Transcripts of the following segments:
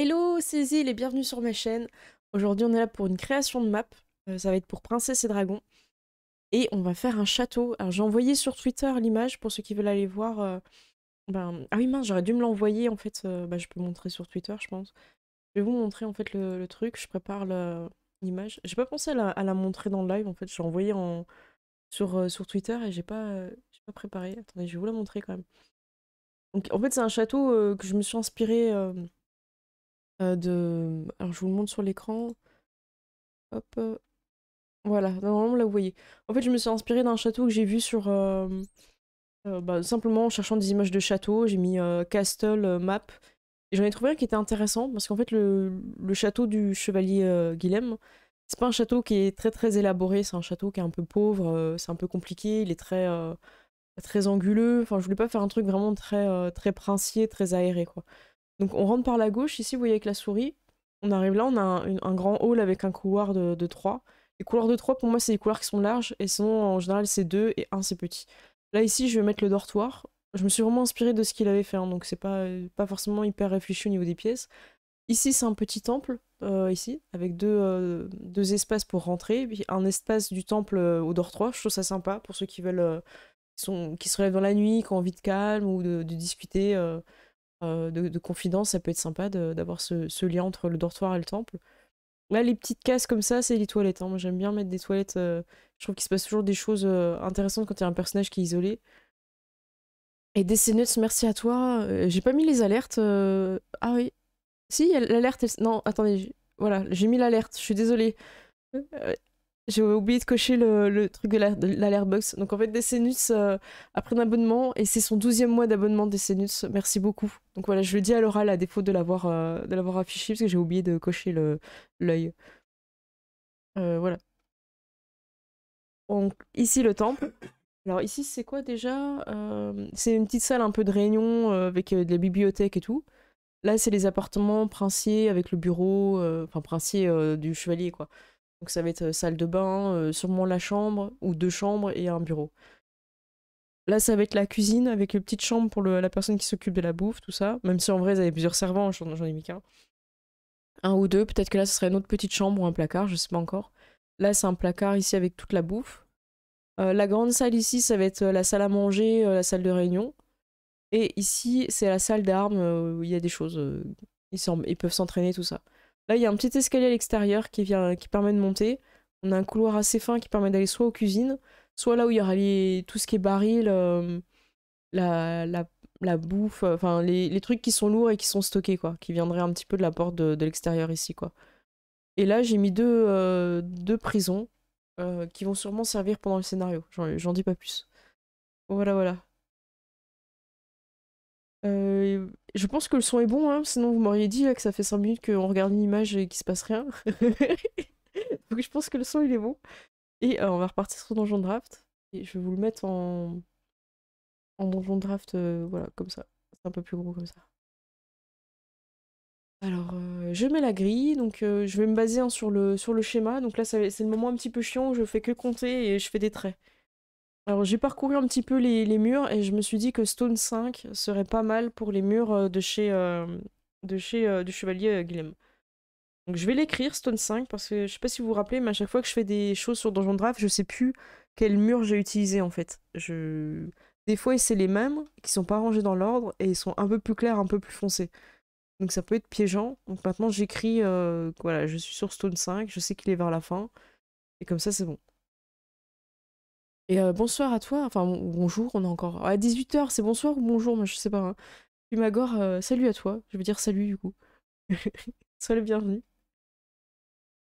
Hello, c'est Zil et bienvenue sur ma chaîne. Aujourd'hui on est là pour une création de map, ça va être pour Princesse et Dragons. Et on va faire un château. Alors j'ai envoyé sur Twitter l'image pour ceux qui veulent aller voir. Ah oui mince, j'aurais dû me l'envoyer en fait, je peux montrer sur Twitter je pense. Je vais vous montrer en fait le truc, je prépare l'image. J'ai pas pensé à la montrer dans le live en fait, je l'ai envoyée sur Twitter et j'ai pas préparé. Attendez, je vais vous la montrer quand même. Donc en fait c'est un château que je me suis inspirée... Alors je vous le montre sur l'écran. Hop. Voilà, normalement là vous voyez. En fait je me suis inspirée d'un château que j'ai vu sur... simplement en cherchant des images de château, j'ai mis castle, map. Et j'en ai trouvé un qui était intéressant parce qu'en fait le château du chevalier Guilhem, c'est pas un château qui est très très élaboré, c'est un château qui est un peu pauvre, c'est un peu compliqué, il est très, très anguleux. Enfin je voulais pas faire un truc vraiment très, très princier, très aéré quoi. Donc on rentre par la gauche, ici vous voyez avec la souris, on arrive là, on a un grand hall avec un couloir de 3. Les couloirs de 3 pour moi c'est des couloirs qui sont larges, et sinon en général c'est 2 et 1 c'est petit. Là ici je vais mettre le dortoir, je me suis vraiment inspirée de ce qu'il avait fait, hein, donc c'est pas forcément hyper réfléchi au niveau des pièces. Ici c'est un petit temple, ici, avec deux espaces pour rentrer, puis un espace du temple au dortoir, je trouve ça sympa pour ceux qui veulent, qui se relèvent dans la nuit, qui ont envie de calme ou de discuter... de confidence, ça peut être sympa d'avoir ce lien entre le dortoir et le temple. Là, les petites cases comme ça, c'est les toilettes. Hein. Moi, j'aime bien mettre des toilettes. Je trouve qu'il se passe toujours des choses intéressantes quand il y a un personnage qui est isolé. Et DCNuts, merci à toi. J'ai pas mis les alertes. Ah oui. Si, l'alerte... Non, attendez. Voilà, j'ai mis l'alerte. Je suis désolée. J'ai oublié de cocher le truc de l'alert box. Donc en fait, DCNuts a pris un abonnement et c'est son 12e mois d'abonnement DCNuts. Merci beaucoup. Donc voilà, je le dis à l'oral à défaut de l'avoir affiché parce que j'ai oublié de cocher l'œil. Voilà. Donc ici le temple. Alors ici c'est quoi déjà c'est une petite salle un peu de réunion avec de la bibliothèque et tout. Là c'est les appartements princiers avec le bureau, enfin princier du chevalier quoi. Donc ça va être salle de bain, sûrement la chambre, ou deux chambres et un bureau. Là ça va être la cuisine avec une petite chambre pour la personne qui s'occupe de la bouffe, tout ça. Même si en vrai ils avaient plusieurs servants, j'en ai mis qu'un. Un ou deux, peut-être que là ce serait une autre petite chambre ou un placard, je sais pas encore. Là c'est un placard ici avec toute la bouffe. La grande salle ici ça va être la salle à manger, la salle de réunion. Et ici c'est la salle d'armes où il y a des choses, ils peuvent s'entraîner, tout ça. Là, il y a un petit escalier à l'extérieur qui permet de monter. On a un couloir assez fin qui permet d'aller soit aux cuisines, soit là où il y aura tout ce qui est baril, la bouffe, enfin les trucs qui sont lourds et qui sont stockés, quoi, qui viendraient un petit peu de la porte de l'extérieur ici, quoi. Et là, j'ai mis deux prisons qui vont sûrement servir pendant le scénario. J'en dis pas plus. Voilà, voilà. Je pense que le son est bon, hein, sinon vous m'auriez dit là, que ça fait 5 minutes qu'on regarde une image et qu'il se passe rien. Donc je pense que le son il est bon. Et on va repartir sur Dungeondraft. Et je vais vous le mettre en Dungeondraft, voilà, comme ça. C'est un peu plus gros comme ça. Alors je mets la grille, donc je vais me baser hein, sur le schéma. Donc là c'est le moment un petit peu chiant où je fais que compter et je fais des traits. Alors j'ai parcouru un petit peu les murs et je me suis dit que Stone 5 serait pas mal pour les murs de chez du chevalier Guilhem. Donc je vais l'écrire Stone 5 parce que je sais pas si vous vous rappelez mais à chaque fois que je fais des choses sur Dungeondraft je sais plus quel mur j'ai utilisé en fait. Des fois c'est les mêmes qui sont pas rangés dans l'ordre et ils sont un peu plus clairs, un peu plus foncés. Donc ça peut être piégeant. Donc maintenant j'écris, voilà, je suis sur Stone 5, je sais qu'il est vers la fin et comme ça c'est bon. Et bonsoir à toi, enfin bonjour, on est encore à 18 h, c'est bonsoir ou bonjour, moi je sais pas. Hein. Humagor, salut à toi, je veux dire salut du coup. Sois le bienvenu.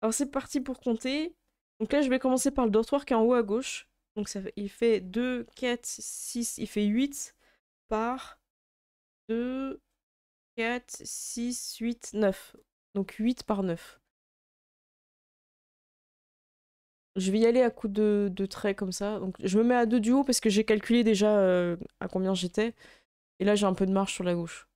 Alors c'est parti pour compter. Donc là je vais commencer par le dortoir qui est en haut à gauche. Donc ça fait, il fait 2, 4, 6, il fait 8 par 2, 4, 6, 8, 9. Donc 8 par 9. Je vais y aller à coups de traits comme ça. Donc, je me mets à 2 du haut parce que j'ai calculé déjà à combien j'étais. Et là, j'ai un peu de marge sur la gauche.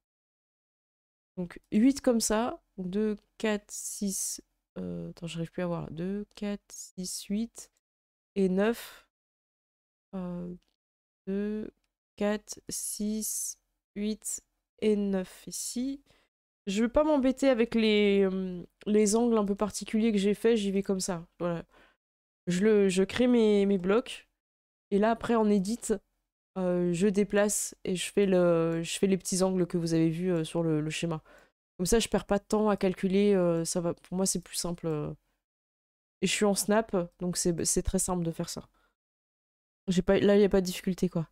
Donc 8 comme ça. 2, 4, 6... attends, j'arrive plus à voir. 2, 4, 6, 8 et 9. 2, 4, 6, 8 et 9 ici. Je vais pas m'embêter avec les angles un peu particuliers que j'ai fait, j'y vais comme ça. Voilà. Je crée mes blocs, et là après en édite, je déplace et je fais les petits angles que vous avez vus sur le schéma. Comme ça je perds pas de temps à calculer, ça va, pour moi c'est plus simple. Et je suis en snap, donc c'est très simple de faire ça. Là il n'y a pas de difficulté quoi.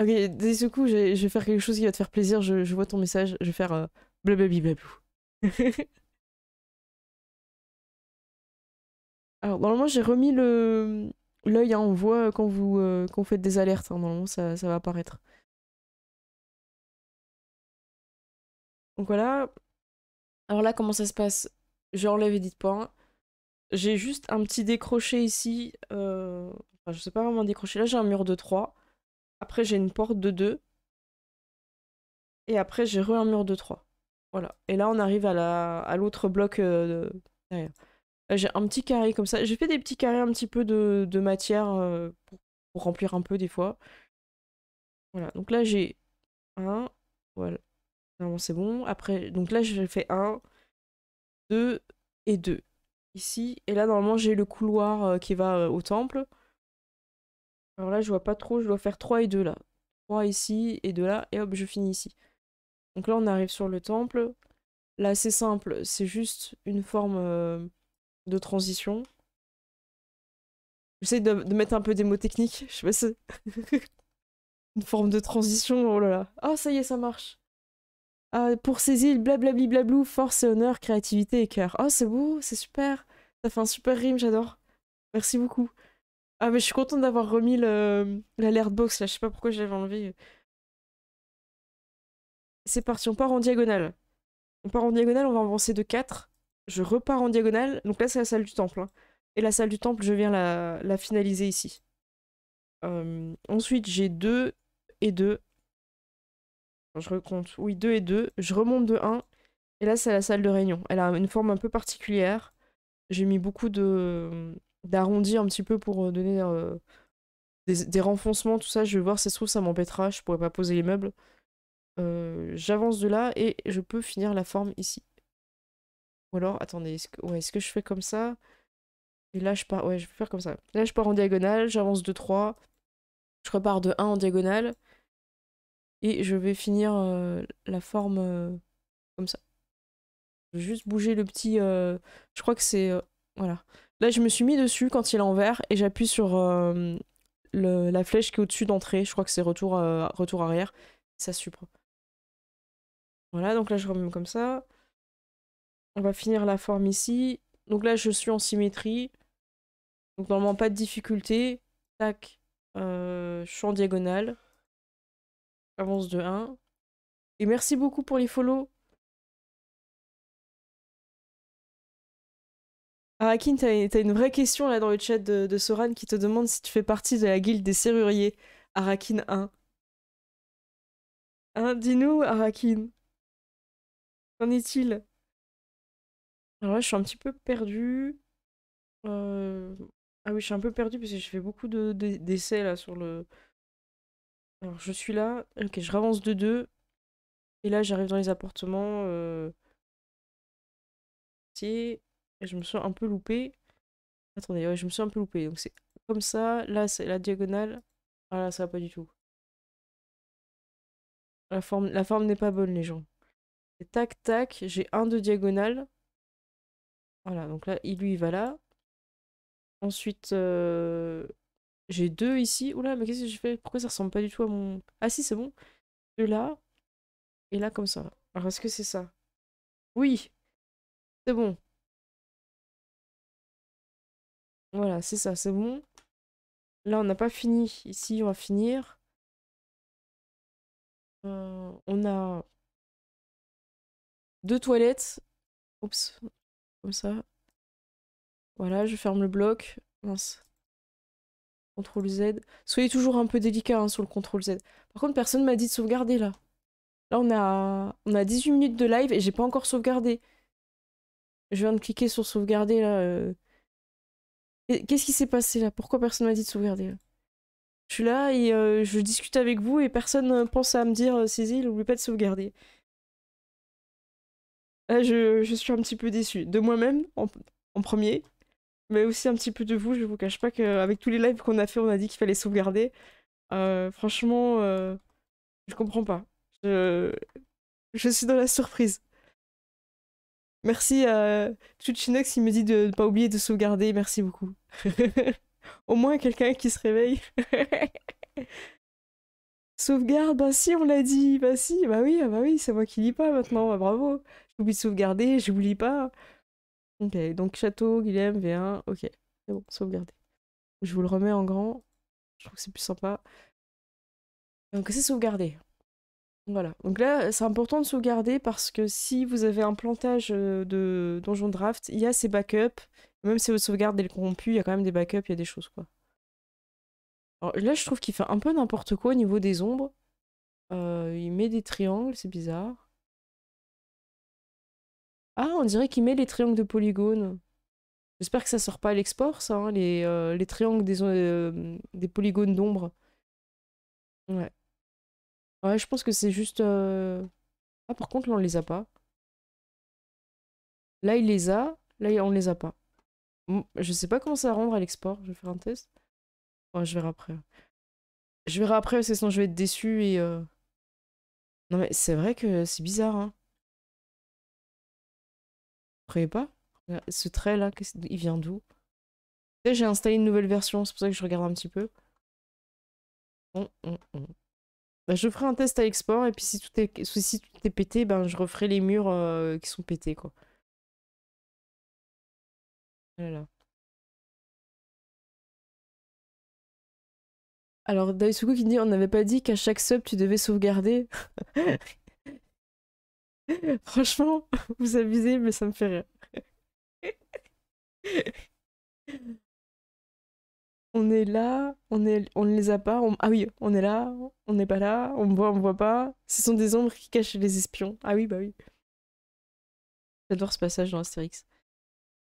Ok, dès ce coup, je vais faire quelque chose qui va te faire plaisir, je vois ton message, je vais faire blablabiblabou. Alors, normalement, j'ai remis l'œil, hein, on voit quand vous faites des alertes, hein, normalement, ça va apparaître. Donc voilà. Alors là, comment ça se passe? Je enlève edit point. J'ai juste un petit décroché ici, enfin, je sais pas vraiment décrocher, là j'ai un mur de 3. Après, j'ai une porte de 2. Et après, j'ai un mur de 3. Voilà. Et là, on arrive à l'autre bloc derrière. J'ai un petit carré comme ça. J'ai fait des petits carrés un petit peu de matière pour remplir un peu des fois. Voilà. Donc là, j'ai 1. Voilà. Normalement, c'est bon. Après, donc là, j'ai fait 1, 2 et 2. Ici. Et là, normalement, j'ai le couloir qui va au temple. Alors là, je vois pas trop, je dois faire 3 et 2 là. 3 ici et 2 là, et hop, je finis ici. Donc là, on arrive sur le temple. Là, c'est simple, c'est juste une forme de transition. J'essaie de mettre un peu des mots techniques, je sais pas si... Une forme de transition, oh là là. Ah, ça y est, ça marche. Pour ces îles, blablabli blablou, force et honneur, créativité et cœur. Ah, c'est beau, c'est super. Ça fait un super rime, j'adore. Merci beaucoup. Ah mais je suis contente d'avoir remis l'alert box là, je sais pas pourquoi j'avais enlevé. C'est parti, on part en diagonale. On part en diagonale, on va avancer de 4. Je repars en diagonale, donc là c'est la salle du temple. Hein. Et la salle du temple, je viens la finaliser ici. Ensuite j'ai 2 et 2. Je recompte, oui 2 et 2. Je remonte de 1. Et là c'est la salle de réunion. Elle a une forme un peu particulière. J'ai mis beaucoup d'arrondir un petit peu pour donner des renfoncements, tout ça. Je vais voir si ça se trouve ça m'embêtera, je pourrais pas poser les meubles. J'avance de là et je peux finir la forme ici. Ou alors, attendez, est-ce que je fais comme ça? Et là je pars, ouais je vais faire comme ça. Là je pars en diagonale, j'avance de 3, je repars de 1 en diagonale et je vais finir la forme comme ça. Je vais juste bouger le petit, je crois que c'est, voilà. Là, je me suis mis dessus quand il est en vert et j'appuie sur la flèche qui est au-dessus d'entrée. Je crois que c'est retour arrière. Ça supprime. Voilà, donc là, je remets comme ça. On va finir la forme ici. Donc là, je suis en symétrie. Donc normalement, pas de difficulté. Tac, je suis en diagonale. Avance de 1. Et merci beaucoup pour les follow. Ah, Akin, t'as une vraie question là dans le chat de Soran qui te demande si tu fais partie de la guilde des serruriers. Arakin 1. Hein, dis-nous, Arakin. Qu'en est-il? Alors là, je suis un petit peu perdue. Ah oui, je suis un peu perdue parce que je fais beaucoup d'essais là sur le... Alors, je suis là. Ok, je ravance de 2. Et là, j'arrive dans les appartements. Et je me suis un peu loupée. Attendez, ouais, je me suis un peu loupée. Donc c'est comme ça. Là, c'est la diagonale. Ah là, ça va pas du tout. La forme n'est pas bonne, les gens. Et tac, tac. J'ai un de diagonale. Voilà, donc là, lui, il va là. Ensuite, j'ai 2 ici. Oula, mais qu'est-ce que j'ai fait? Pourquoi ça ressemble pas du tout à mon... Ah si, c'est bon. 2 là. Et là, comme ça. Alors, est-ce que c'est ça? Oui. C'est bon. Voilà, c'est ça, c'est bon. Là, on n'a pas fini. Ici, on va finir. On a 2 toilettes. Oups, comme ça. Voilà, je ferme le bloc. Mince. CTRL Z. Soyez toujours un peu délicat hein, sur le CTRL Z. Par contre, personne m'a dit de sauvegarder, là. Là, on a 18 minutes de live et j'ai pas encore sauvegardé. Je viens de cliquer sur sauvegarder, là. Qu'est-ce qui s'est passé là? Pourquoi personne m'a dit de sauvegarder là? Je suis là et je discute avec vous et personne pense à me dire Cécile, n'oublie pas de sauvegarder. Je suis un petit peu déçue de moi-même en premier, mais aussi un petit peu de vous. Je vous cache pas qu'avec tous les lives qu'on a fait, on a dit qu'il fallait sauvegarder. Franchement, je comprends pas. Je suis dans la surprise. Merci à Chuchinox, il me dit de ne pas oublier de sauvegarder. Merci beaucoup. Au moins quelqu'un qui se réveille. Sauvegarde, bah si, on l'a dit, bah si, bah oui, c'est moi qui lis pas maintenant, bah bravo. J'oublie de sauvegarder, je vous lis pas. Ok, donc Château, Guilhem, V1, ok, c'est bon, sauvegarder. Je vous le remets en grand, je trouve que c'est plus sympa. Donc c'est sauvegarder. Voilà, donc là c'est important de sauvegarder parce que si vous avez un plantage de Dungeondraft, il y a ces backups, même si votre sauvegarde est corrompue, il y a quand même des backups, il y a des choses quoi. Alors là, je trouve qu'il fait un peu n'importe quoi au niveau des ombres. Il met des triangles, c'est bizarre. Ah, on dirait qu'il met les triangles de polygone. J'espère que ça sort pas à l'export, ça, hein, les triangles des polygones d'ombre. Ouais. Ouais, je pense que c'est juste... Ah, par contre, là, on les a pas. Là, il les a. Là, on les a pas. Bon, je sais pas comment ça va rendre à l'export. Je vais faire un test. Ouais, je verrai après. Je verrai après parce que sinon je vais être déçue et... Non mais c'est vrai que c'est bizarre, hein. Vous croyez pas? Ce trait là, il vient d'où? J'ai installé une nouvelle version, c'est pour ça que je regarde un petit peu. Bah, je ferai un test à export et puis si tout est pété, ben, je referai les murs qui sont pétés, quoi. Voilà. Alors, Daisuku qui dit, on n'avait pas dit qu'à chaque sub, tu devais sauvegarder. Franchement, vous abusez, mais ça me fait rire. On est là, on ne les a pas. Ah oui, on est là, on n'est pas là, on me voit pas. Ce sont des ombres qui cachent les espions. Ah oui, bah oui. J'adore ce passage dans Astérix.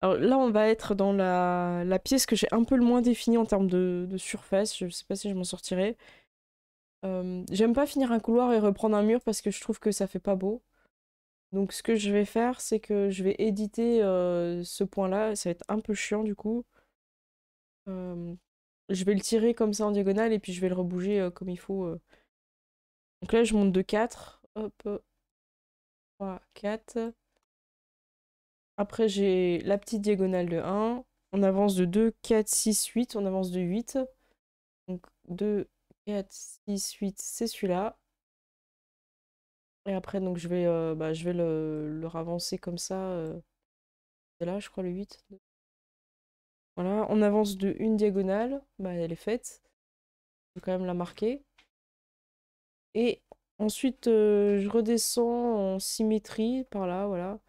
Alors là, on va être dans la pièce que j'ai un peu le moins définie en termes de surface. Je sais pas si je m'en sortirai. J'aime pas finir un couloir et reprendre un mur parce que je trouve que ça fait pas beau. Donc ce que je vais faire, c'est que je vais éditer ce point-là. Ça va être un peu chiant du coup. Je vais le tirer comme ça en diagonale et puis je vais le rebouger comme il faut. Donc là, je monte de 4. Hop. 3, 4... Après, j'ai la petite diagonale de 1. On avance de 2, 4, 6, 8. On avance de 8. Donc 2, 4, 6, 8, c'est celui-là. Et après, donc, je vais le ravancer comme ça. C'est là, je crois, le 8. Voilà, on avance de une diagonale. Bah, elle est faite. Je vais quand même la marquer. Et ensuite, je redescends en symétrie par là, voilà.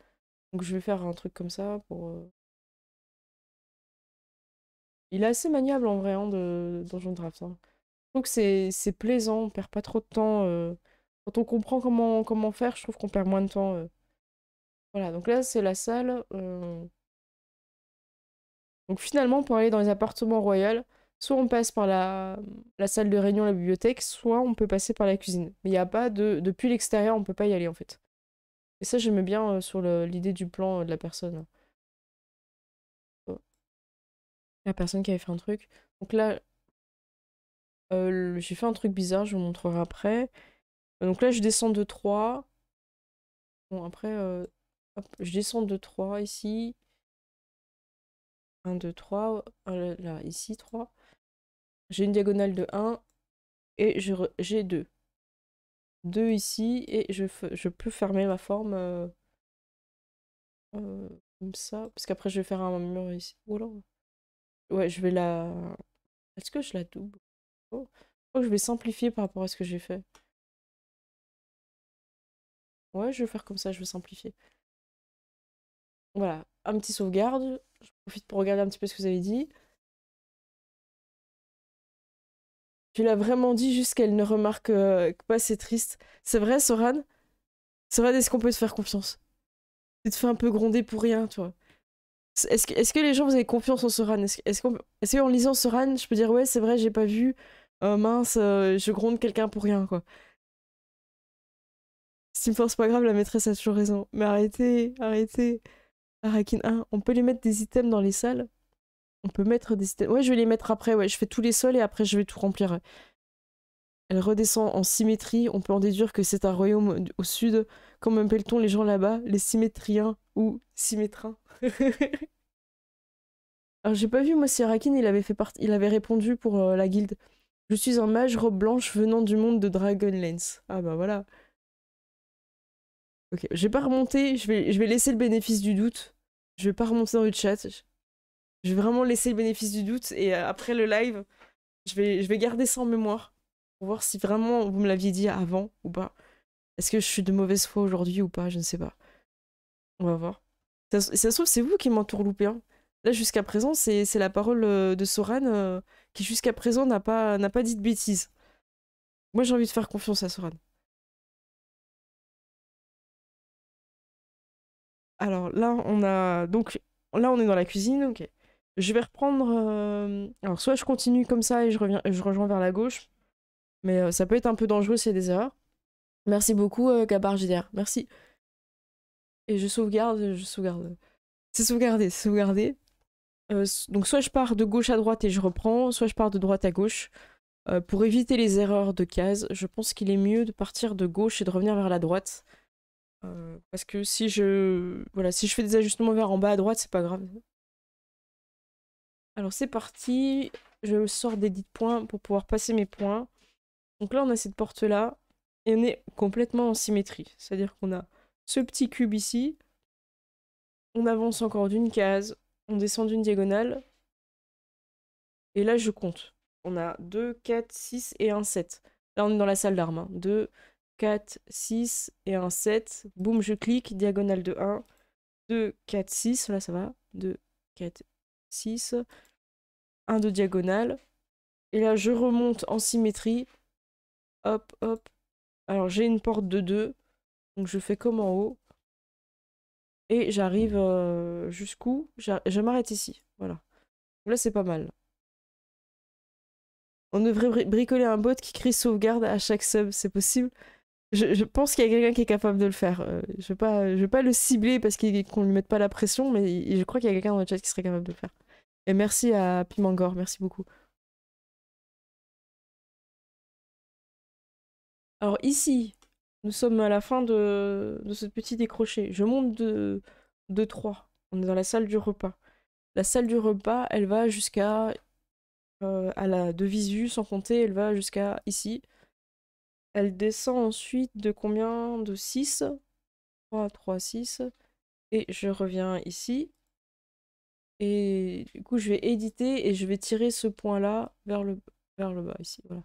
Donc je vais faire un truc comme ça pour... Il est assez maniable en vrai hein, de Dungeondraft. Hein. Je trouve que c'est plaisant, on perd pas trop de temps. Quand on comprend comment faire, je trouve qu'on perd moins de temps. Voilà, donc là c'est la salle. Donc finalement pour aller dans les appartements royaux, soit on passe par la salle de réunion, la bibliothèque, soit on peut passer par la cuisine. Mais il n'y a pas Depuis l'extérieur on peut pas y aller en fait. Et ça, j'aimais bien sur l'idée du plan de la personne. La personne qui avait fait un truc. Donc là, j'ai fait un truc bizarre, je vous montrerai après. Donc là, je descends de 3. Bon, après, hop, je descends de 3 ici. 1, 2, 3. Là, ici, 3. J'ai une diagonale de 1. Et j'ai 2. 2 ici, et je peux fermer ma forme comme ça, parce qu'après je vais faire un mur ici. Oh là. Ouais, je vais la... Est-ce que je la double? Oh. Je crois que je vais simplifier par rapport à ce que j'ai fait. Ouais, je vais faire comme ça, je vais simplifier. Voilà, un petit sauvegarde. Je profite pour regarder un petit peu ce que vous avez dit. Tu l'as vraiment dit juste qu'elle ne remarque pas, c'est triste. C'est vrai, Soran? Soran, est-ce qu'on peut te faire confiance? Tu te fais un peu gronder pour rien, toi. Est-ce que les gens, vous avez confiance en Soran? Est-ce qu'en lisant Soran, je peux dire, ouais, c'est vrai, j'ai pas vu, mince, je gronde quelqu'un pour rien, quoi. Si me force pas grave, la maîtresse a toujours raison. Mais arrêtez, arrêtez. Arakin 1, on peut les mettre des items dans les salles? On peut mettre des items. Ouais, je vais les mettre après. Ouais, je fais tous les sols et après je vais tout remplir. Elle redescend en symétrie. On peut en déduire que c'est un royaume au sud. Comment appelle-t-on les gens là-bas? Les symétriens ou symétrins? Alors j'ai pas vu moi si Arakin il avait répondu pour la guilde. Je suis un mage robe blanche venant du monde de Dragonlance. Ah bah voilà. Ok, j'ai pas remonté, je vais laisser le bénéfice du doute. Je vais pas remonter dans le chat. Je vais vraiment laisser le bénéfice du doute et après le live, je vais garder ça en mémoire pour voir si vraiment vous me l'aviez dit avant ou pas. Est-ce que je suis de mauvaise foi aujourd'hui ou pas? Je ne sais pas. On va voir. Ça se trouve, c'est vous qui m'entourloupez, hein. Là, jusqu'à présent, c'est la parole de Soran qui, jusqu'à présent, n'a pas dit de bêtises. Moi, j'ai envie de faire confiance à Soran. Alors là, on a donc là on est dans la cuisine. Ok, je vais reprendre. Alors soit je continue comme ça et je rejoins vers la gauche, mais ça peut être un peu dangereux s'il y a des erreurs. Merci beaucoup Gabar JDR, merci. Et je sauvegarde. C'est sauvegarder, sauvegarder. Donc soit je pars de gauche à droite et je reprends, soit je pars de droite à gauche. Pour éviter les erreurs de cases, je pense qu'il est mieux de partir de gauche et de revenir vers la droite. Parce que si si je fais des ajustements vers en bas à droite, c'est pas grave. Alors c'est parti, je sors des dits de points pour pouvoir passer mes points. Donc là on a cette porte là, et on est complètement en symétrie. C'est-à-dire qu'on a ce petit cube ici, on avance encore d'une case, on descend d'une diagonale, et là je compte. On a 2, 4, 6 et 1, 7. Là on est dans la salle d'armes, hein. 2... 4, 6 et 1, 7. Boum, je clique, diagonale de 1. 2, 4, 6. Là, ça va. 2, 4, 6. 1 de diagonale. Et là, je remonte en symétrie. Hop, hop. Alors, j'ai une porte de 2. Donc, je fais comme en haut. Et j'arrive jusqu'où? Je m'arrête ici. Voilà. Là, c'est pas mal. On devrait bricoler un bot qui crie sauvegarde à chaque sub. C'est possible? Je pense qu'il y a quelqu'un qui est capable de le faire. Je vais pas le cibler parce qu'on lui mette pas la pression, mais je crois qu'il y a quelqu'un dans le chat qui serait capable de le faire. Et merci à Pimangor, merci beaucoup. Alors ici, nous sommes à la fin de ce petit décroché. Je monte de 3. On est dans la salle du repas. La salle du repas, elle va jusqu'à la de visu, sans compter, elle va jusqu'à ici. Elle descend ensuite de combien? De 6. 3, 3, 6. Et je reviens ici. Et du coup, je vais éditer et je vais tirer ce point-là vers le bas, ici. Voilà.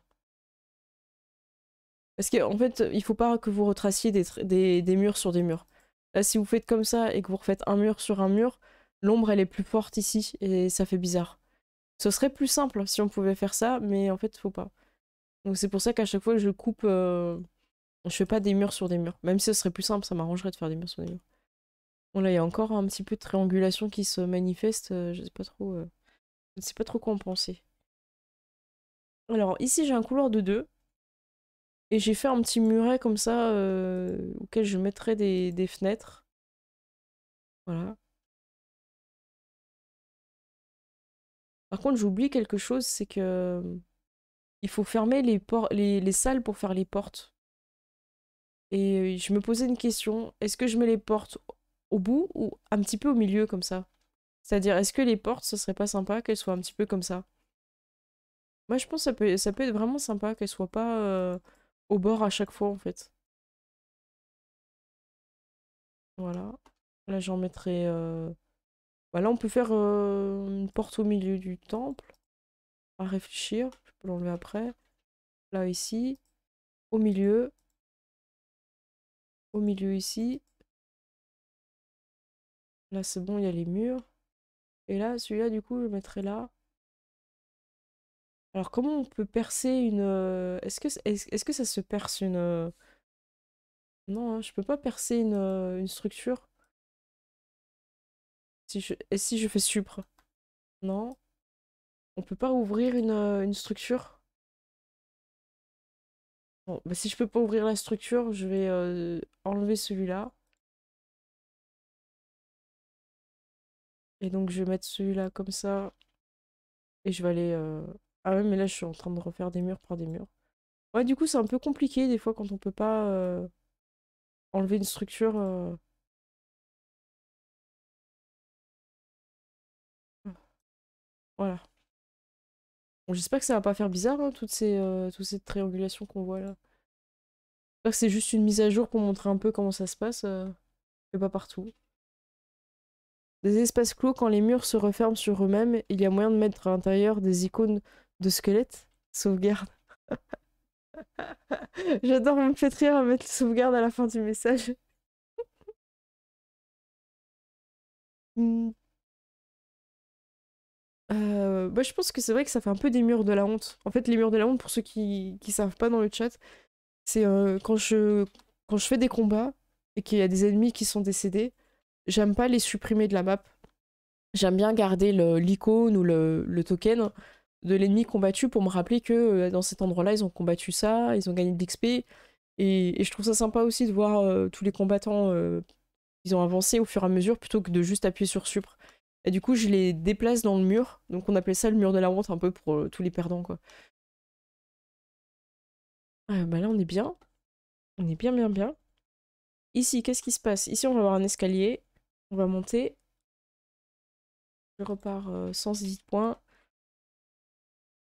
Parce qu'en fait, il faut pas que vous retraciez des murs sur des murs. Là, si vous faites comme ça et que vous refaites un mur sur un mur, l'ombre, elle est plus forte ici et ça fait bizarre. Ce serait plus simple si on pouvait faire ça, mais en fait, faut pas. Donc c'est pour ça qu'à chaque fois que je coupe, je fais pas des murs sur des murs. Même si ce serait plus simple, ça m'arrangerait de faire des murs sur des murs. Bon là, il y a encore un petit peu de triangulation qui se manifeste. Je ne sais pas trop quoi en penser. Alors ici, j'ai un couloir de 2. Et j'ai fait un petit muret comme ça, auquel je mettrai des fenêtres. Voilà. Par contre, j'oublie quelque chose, c'est que... il faut fermer les salles pour faire les portes. Et je me posais une question, est-ce que je mets les portes au bout ou un petit peu au milieu comme ça? C'est-à-dire, est-ce que les portes, ce serait pas sympa qu'elles soient un petit peu comme ça? Moi, je pense que ça peut être vraiment sympa qu'elles soient pas au bord à chaque fois, en fait. Voilà. Là, j'en mettrai... Voilà, on peut faire une porte au milieu du temple. À réfléchir. L'enlever après. Là, ici. Au milieu. Au milieu, ici. Là, c'est bon, il y a les murs. Et là, celui-là, du coup, je le mettrai là. Alors, comment on peut percer une... Est-ce que ça se perce une... Non, hein, je peux pas percer une structure. Et si je fais supre? Non. On peut pas ouvrir une structure? Bon, bah si je peux pas ouvrir la structure, je vais enlever celui-là. Et donc je vais mettre celui-là comme ça. Et je vais aller... Ah ouais, mais là je suis en train de refaire des murs par des murs. Ouais, du coup c'est un peu compliqué des fois quand on peut pas enlever une structure. Voilà. Bon, j'espère que ça va pas faire bizarre, hein, toutes ces triangulations qu'on voit là. J'espère que c'est juste une mise à jour pour montrer un peu comment ça se passe. Mais pas partout. Des espaces clos, quand les murs se referment sur eux-mêmes, il y a moyen de mettre à l'intérieur des icônes de squelettes. Sauvegarde. J'adore, me fait rire à mettre sauvegarde à la fin du message. Bah, je pense que c'est vrai que ça fait un peu des murs de la honte. En fait, les murs de la honte, pour ceux qui ne savent pas dans le chat, c'est quand je fais des combats et qu'il y a des ennemis qui sont décédés, j'aime pas les supprimer de la map. J'aime bien garder l'icône ou le token de l'ennemi combattu pour me rappeler que dans cet endroit-là, ils ont combattu ça, ils ont gagné de l'XP. Et je trouve ça sympa aussi de voir tous les combattants ils ont avancé au fur et à mesure plutôt que de juste appuyer sur supr. Et du coup, je les déplace dans le mur. Donc on appelait ça le mur de la honte un peu pour tous les perdants, quoi. Bah là, on est bien. On est bien, bien, bien. Ici, qu'est-ce qui se passe? Ici, on va avoir un escalier. On va monter. Je repars sans hésiter point.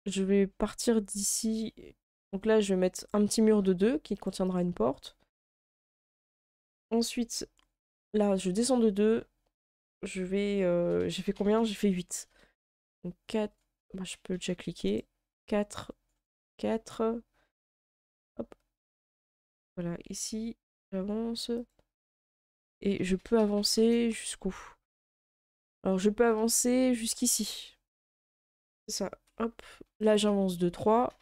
Je vais partir d'ici. Donc là, je vais mettre un petit mur de 2 qui contiendra une porte. Ensuite, là, je descends de 2. Je vais... j'ai fait combien? J'ai fait 8. Donc 4... Bah, je peux déjà cliquer. 4. 4. Hop. Voilà, ici, j'avance. Et je peux avancer jusqu'où? Alors, je peux avancer jusqu'ici. C'est ça. Hop. Là, j'avance de 3.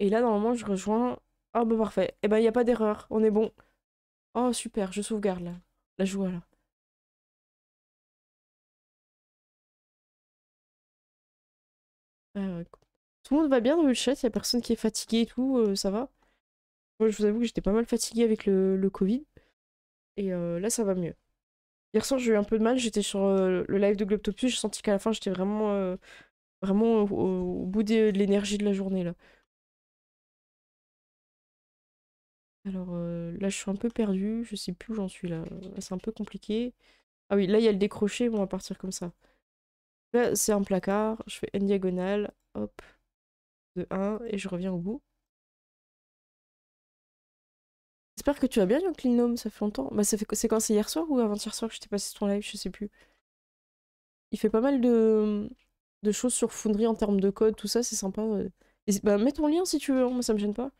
Et là, normalement, je rejoins... Ah, bah parfait. Eh ben, il n'y a pas d'erreur. On est bon. Oh, super. Je sauvegarde, là. La joie, là. Tout le monde va bien dans le chat, il n'y a personne qui est fatigué et tout, ça va. Moi je vous avoue que j'étais pas mal fatiguée avec le Covid, et là ça va mieux. Hier soir j'ai eu un peu de mal, j'étais sur le live de Globetopus, j'ai senti qu'à la fin j'étais vraiment, vraiment au bout de l'énergie de la journée là. Alors là je suis un peu perdue, je sais plus où j'en suis là, c'est un peu compliqué. Ah oui, là il y a le décroché, bon, on va partir comme ça. Là, c'est un placard, je fais une diagonale, hop, de 1, et je reviens au bout. J'espère que tu vas bien, Cleanome, ça fait longtemps. Bah, c'est quand, c'est hier soir ou avant-hier soir que je t'ai passé ton live, je sais plus. Il fait pas mal de choses sur Foundry en termes de code, tout ça, c'est sympa. Et, bah, mets ton lien si tu veux, hein, moi ça me gêne pas.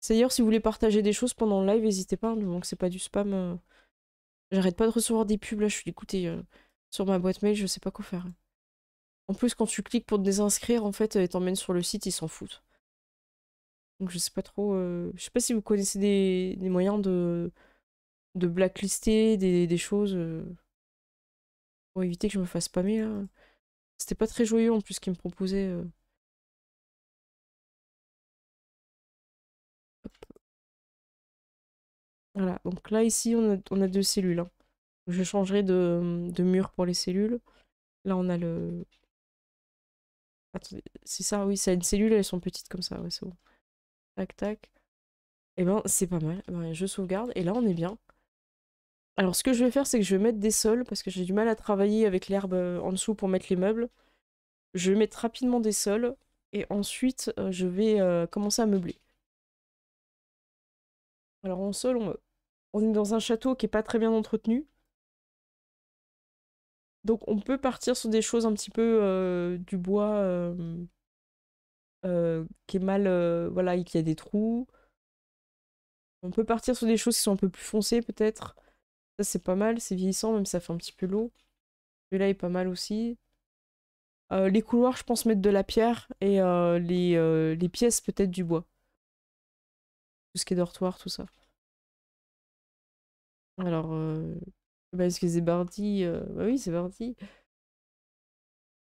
C'est d'ailleurs, si vous voulez partager des choses pendant le live, n'hésitez pas, donc c'est pas du spam. J'arrête pas de recevoir des pubs, là, je suis dégoûtée. Sur ma boîte mail, je sais pas quoi faire. En plus, quand tu cliques pour te désinscrire, en fait, et t'emmènes sur le site, ils s'en foutent. Donc je sais pas trop... Je sais pas si vous connaissez des moyens de blacklister, des choses... Pour éviter que je me fasse spammer, là. C'était pas très joyeux, en plus, ce qu'ils me proposaient. Voilà, donc là, ici, on a deux cellules, hein. Je changerai de mur pour les cellules. Là, on a le... Attendez, c'est ça, oui, ça a une cellule, elles sont petites comme ça, ouais, c'est bon. Tac, tac. Eh ben, c'est pas mal. Eh ben, je sauvegarde, et là, on est bien. Alors, ce que je vais faire, c'est que je vais mettre des sols, parce que j'ai du mal à travailler avec l'herbe en dessous pour mettre les meubles. Je vais mettre rapidement des sols, et ensuite, je vais commencer à meubler. Alors, en sol, on est dans un château qui est pas très bien entretenu. Donc on peut partir sur des choses un petit peu du bois qui est mal... voilà, et qui a des trous. On peut partir sur des choses qui sont un peu plus foncées peut-être. Ça c'est pas mal, c'est vieillissant, même ça fait un petit peu lourd. Celui-là est pas mal aussi. Les couloirs, je pense mettre de la pierre et les pièces peut-être du bois. Tout ce qui est dortoir, tout ça. Alors... Bah, est-ce que c'est Bardi? Bah oui, c'est Bardi.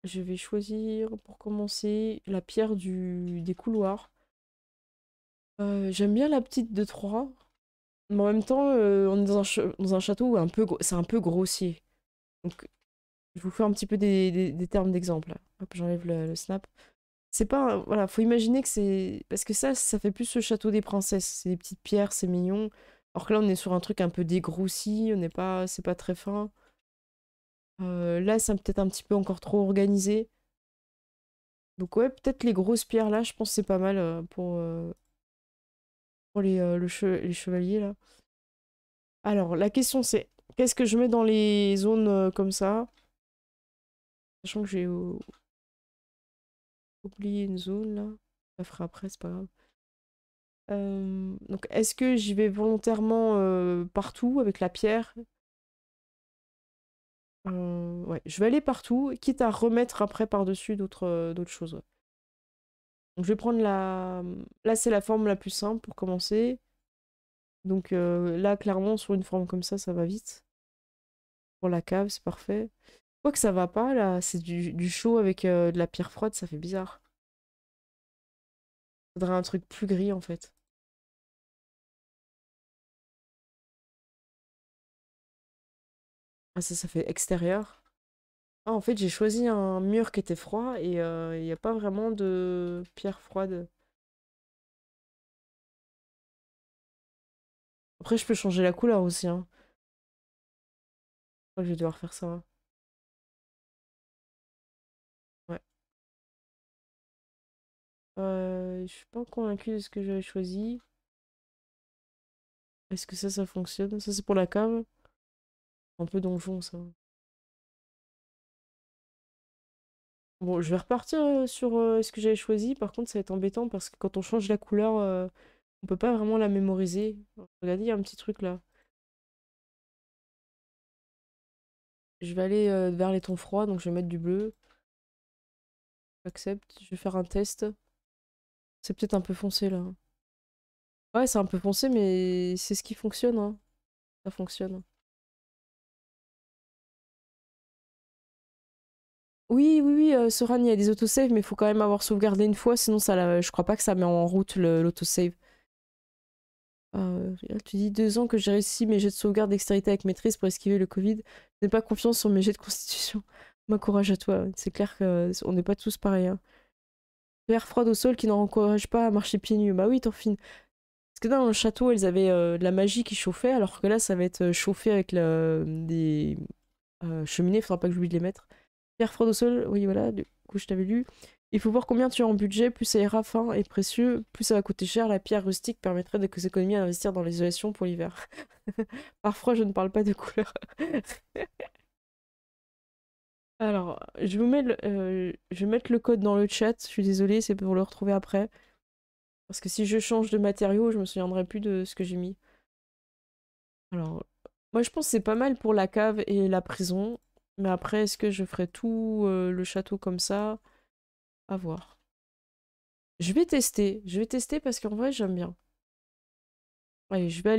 Je vais choisir pour commencer la pierre des couloirs. J'aime bien la petite de 3. Mais en même temps, on est dans un château où c'est un peu grossier. Donc, je vous fais un petit peu des termes d'exemple. Hop, j'enlève le snap. C'est pas... voilà, faut imaginer que c'est... Parce que ça fait plus ce château des princesses. C'est des petites pierres, c'est mignon. Alors que là, on est sur un truc un peu dégrossi. On n'est pas... C'est pas très fin. Là, c'est peut-être un petit peu encore trop organisé. Donc ouais, peut-être les grosses pierres là, je pense que c'est pas mal pour les chevaliers là. Alors, la question c'est, qu'est-ce que je mets dans les zones comme ça? Sachant que j'ai oublié une zone là. Je la ferai après, c'est pas grave. Donc, est-ce que j'y vais volontairement partout avec la pierre? Ouais, je vais aller partout, quitte à remettre après par-dessus d'autres choses. Ouais. Donc je vais prendre la... Là, c'est la forme la plus simple pour commencer. Donc là, clairement, sur une forme comme ça va vite. Pour la cave, c'est parfait. Quoi que ça va pas, là, c'est du chaud avec de la pierre froide, ça fait bizarre. Il faudrait un truc plus gris, en fait. Ah ça fait extérieur. Ah en fait j'ai choisi un mur qui était froid et il n'y a pas vraiment de pierre froide. Après je peux changer la couleur aussi. Hein. Je crois que je vais devoir faire ça. Hein. Ouais. Je suis pas convaincue de ce que j'avais choisi. Est-ce que ça fonctionne? Ça c'est pour la cave. Un peu donjon, ça. Bon, je vais repartir sur ce que j'avais choisi. Par contre, ça va être embêtant parce que quand on change la couleur, on peut pas vraiment la mémoriser. Alors, regardez, il y a un petit truc là. Je vais aller vers les tons froids, donc je vais mettre du bleu. J'accepte. Je vais faire un test. C'est peut-être un peu foncé, là. Ouais, c'est un peu foncé, mais c'est ce qui fonctionne. Hein. Ça fonctionne. Oui, Soran, il y a des autosaves, mais il faut quand même avoir sauvegardé une fois, sinon je crois pas que ça met en route l'autosave. Tu dis 2 ans que j'ai réussi mes jets de sauvegarde dextérité avec maîtrise pour esquiver le Covid. Je n'ai pas confiance sur mes jets de constitution. Ma courage à toi, c'est clair qu'on n'est pas tous pareils. Hein. L'air froide au sol qui n'en encourage pas à marcher pieds nus. Bah oui, Torfine. Parce que dans le château, elles avaient de la magie qui chauffait, alors que là, ça va être chauffé avec des cheminées, il faudra pas que j'oublie de les mettre. Pierre froide au sol, oui voilà, du coup je t'avais lu. Il faut voir combien tu as en budget, plus ça ira fin et précieux, plus ça va coûter cher. La pierre rustique permettrait de économies à investir dans l'isolation pour l'hiver. Parfois je ne parle pas de couleur. Alors, je vais mettre le code dans le chat, je suis désolée, c'est pour le retrouver après. Parce que si je change de matériaux, je me souviendrai plus de ce que j'ai mis. Alors, moi je pense que c'est pas mal pour la cave et la prison. Mais après, est-ce que je ferai tout le château comme ça? À voir. Je vais tester parce qu'en vrai, j'aime bien. Allez, je vais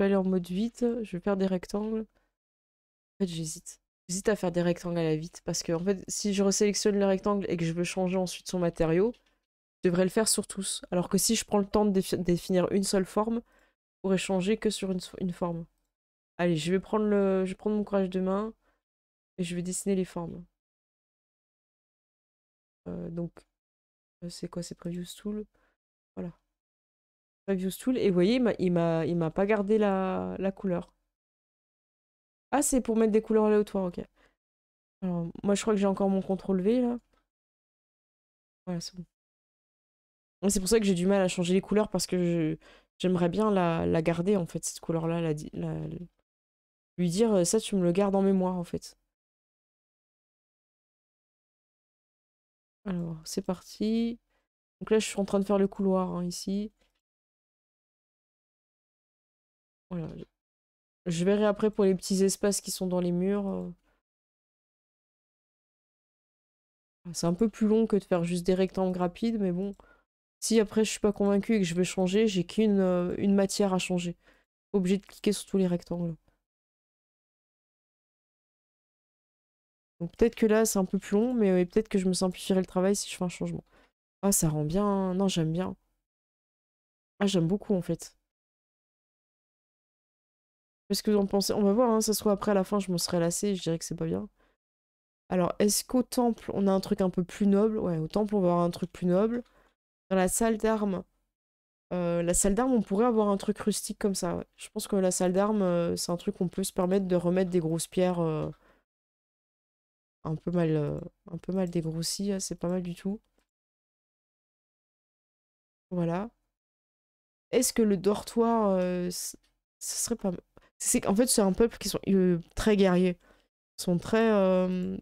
aller en mode vite, je vais faire des rectangles. En fait, j'hésite. J'hésite à faire des rectangles à la vite parce que en fait, si je resélectionne le rectangle et que je veux changer ensuite son matériau, je devrais le faire sur tous. Alors que si je prends le temps de définir une seule forme, je pourrais changer que sur une forme. Allez, je vais prendre mon courage de main et je vais dessiner les formes. Donc, c'est quoi? C'est Preview Tool. Voilà. Preview Tool. Et vous voyez, il m'a pas gardé la couleur. Ah, c'est pour mettre des couleurs aléatoires, ok. Alors, moi, je crois que j'ai encore mon CTRL V, là. Voilà, c'est bon. C'est pour ça que j'ai du mal à changer les couleurs parce que j'aimerais bien la garder, en fait, cette couleur-là, lui dire ça tu me le gardes en mémoire en fait. Alors c'est parti. Donc là je suis en train de faire le couloir hein, ici. Voilà. Je verrai après pour les petits espaces qui sont dans les murs. C'est un peu plus long que de faire juste des rectangles rapides mais bon. Si après je suis pas convaincue et que je veux changer, j'ai qu'une matière à changer. Obligé de cliquer sur tous les rectangles. Donc peut-être que là c'est un peu plus long, mais peut-être que je me simplifierai le travail si je fais un changement. Ah ça rend bien, non j'aime bien. Ah, j'aime beaucoup en fait. Qu'est-ce que vous en pensez? On va voir, hein, ça se trouve après à la fin je m'en serais lassée, je dirais que c'est pas bien. Alors, est-ce qu'au temple on a un truc un peu plus noble? Ouais, au temple on va avoir un truc plus noble. Dans la salle d'armes, on pourrait avoir un truc rustique comme ça. Ouais. Je pense que la salle d'armes, c'est un truc qu'on peut se permettre de remettre des grosses pierres un peu mal dégrossies, c'est pas mal du tout. Voilà. Est-ce que le dortoir, ce serait pas mal? En fait, c'est un peuple qui sont très guerriers. Ils sont très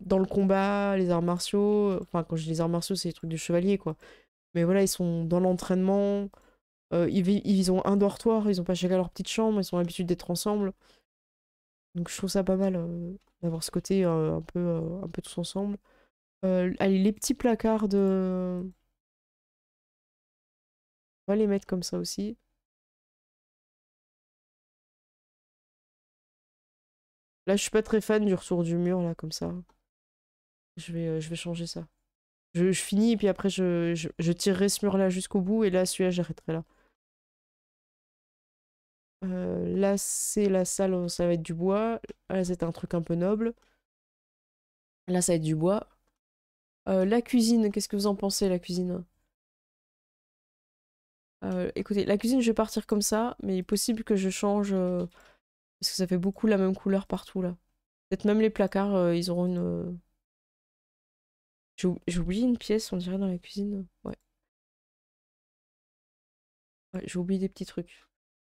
dans le combat, les arts martiaux. Enfin, quand je dis les arts martiaux, c'est les trucs de chevalier, quoi. Mais voilà, ils sont dans l'entraînement. Ils ont un dortoir, ils ont pas chacun leur petite chambre, ils ont l'habitude d'être ensemble. Donc je trouve ça pas mal d'avoir ce côté un peu tous ensemble. Allez, les petits placards de... On va les mettre comme ça aussi. Là, je suis pas très fan du retour du mur, là, comme ça. Je vais changer ça. Je finis, et puis après, je tirerai ce mur-là jusqu'au bout, et là, celui-là, j'arrêterai là. Là, c'est la salle où ça va être du bois. Là, c'est un truc un peu noble. Là, ça va être du bois. La cuisine, qu'est-ce que vous en pensez, la cuisine? Écoutez, la cuisine, je vais partir comme ça, mais il est possible que je change... Parce que ça fait beaucoup la même couleur partout, là. Peut-être même les placards, ils auront une... J'ai oublié une pièce, on dirait, dans la cuisine. Ouais. Ouais, j'ai oublié des petits trucs.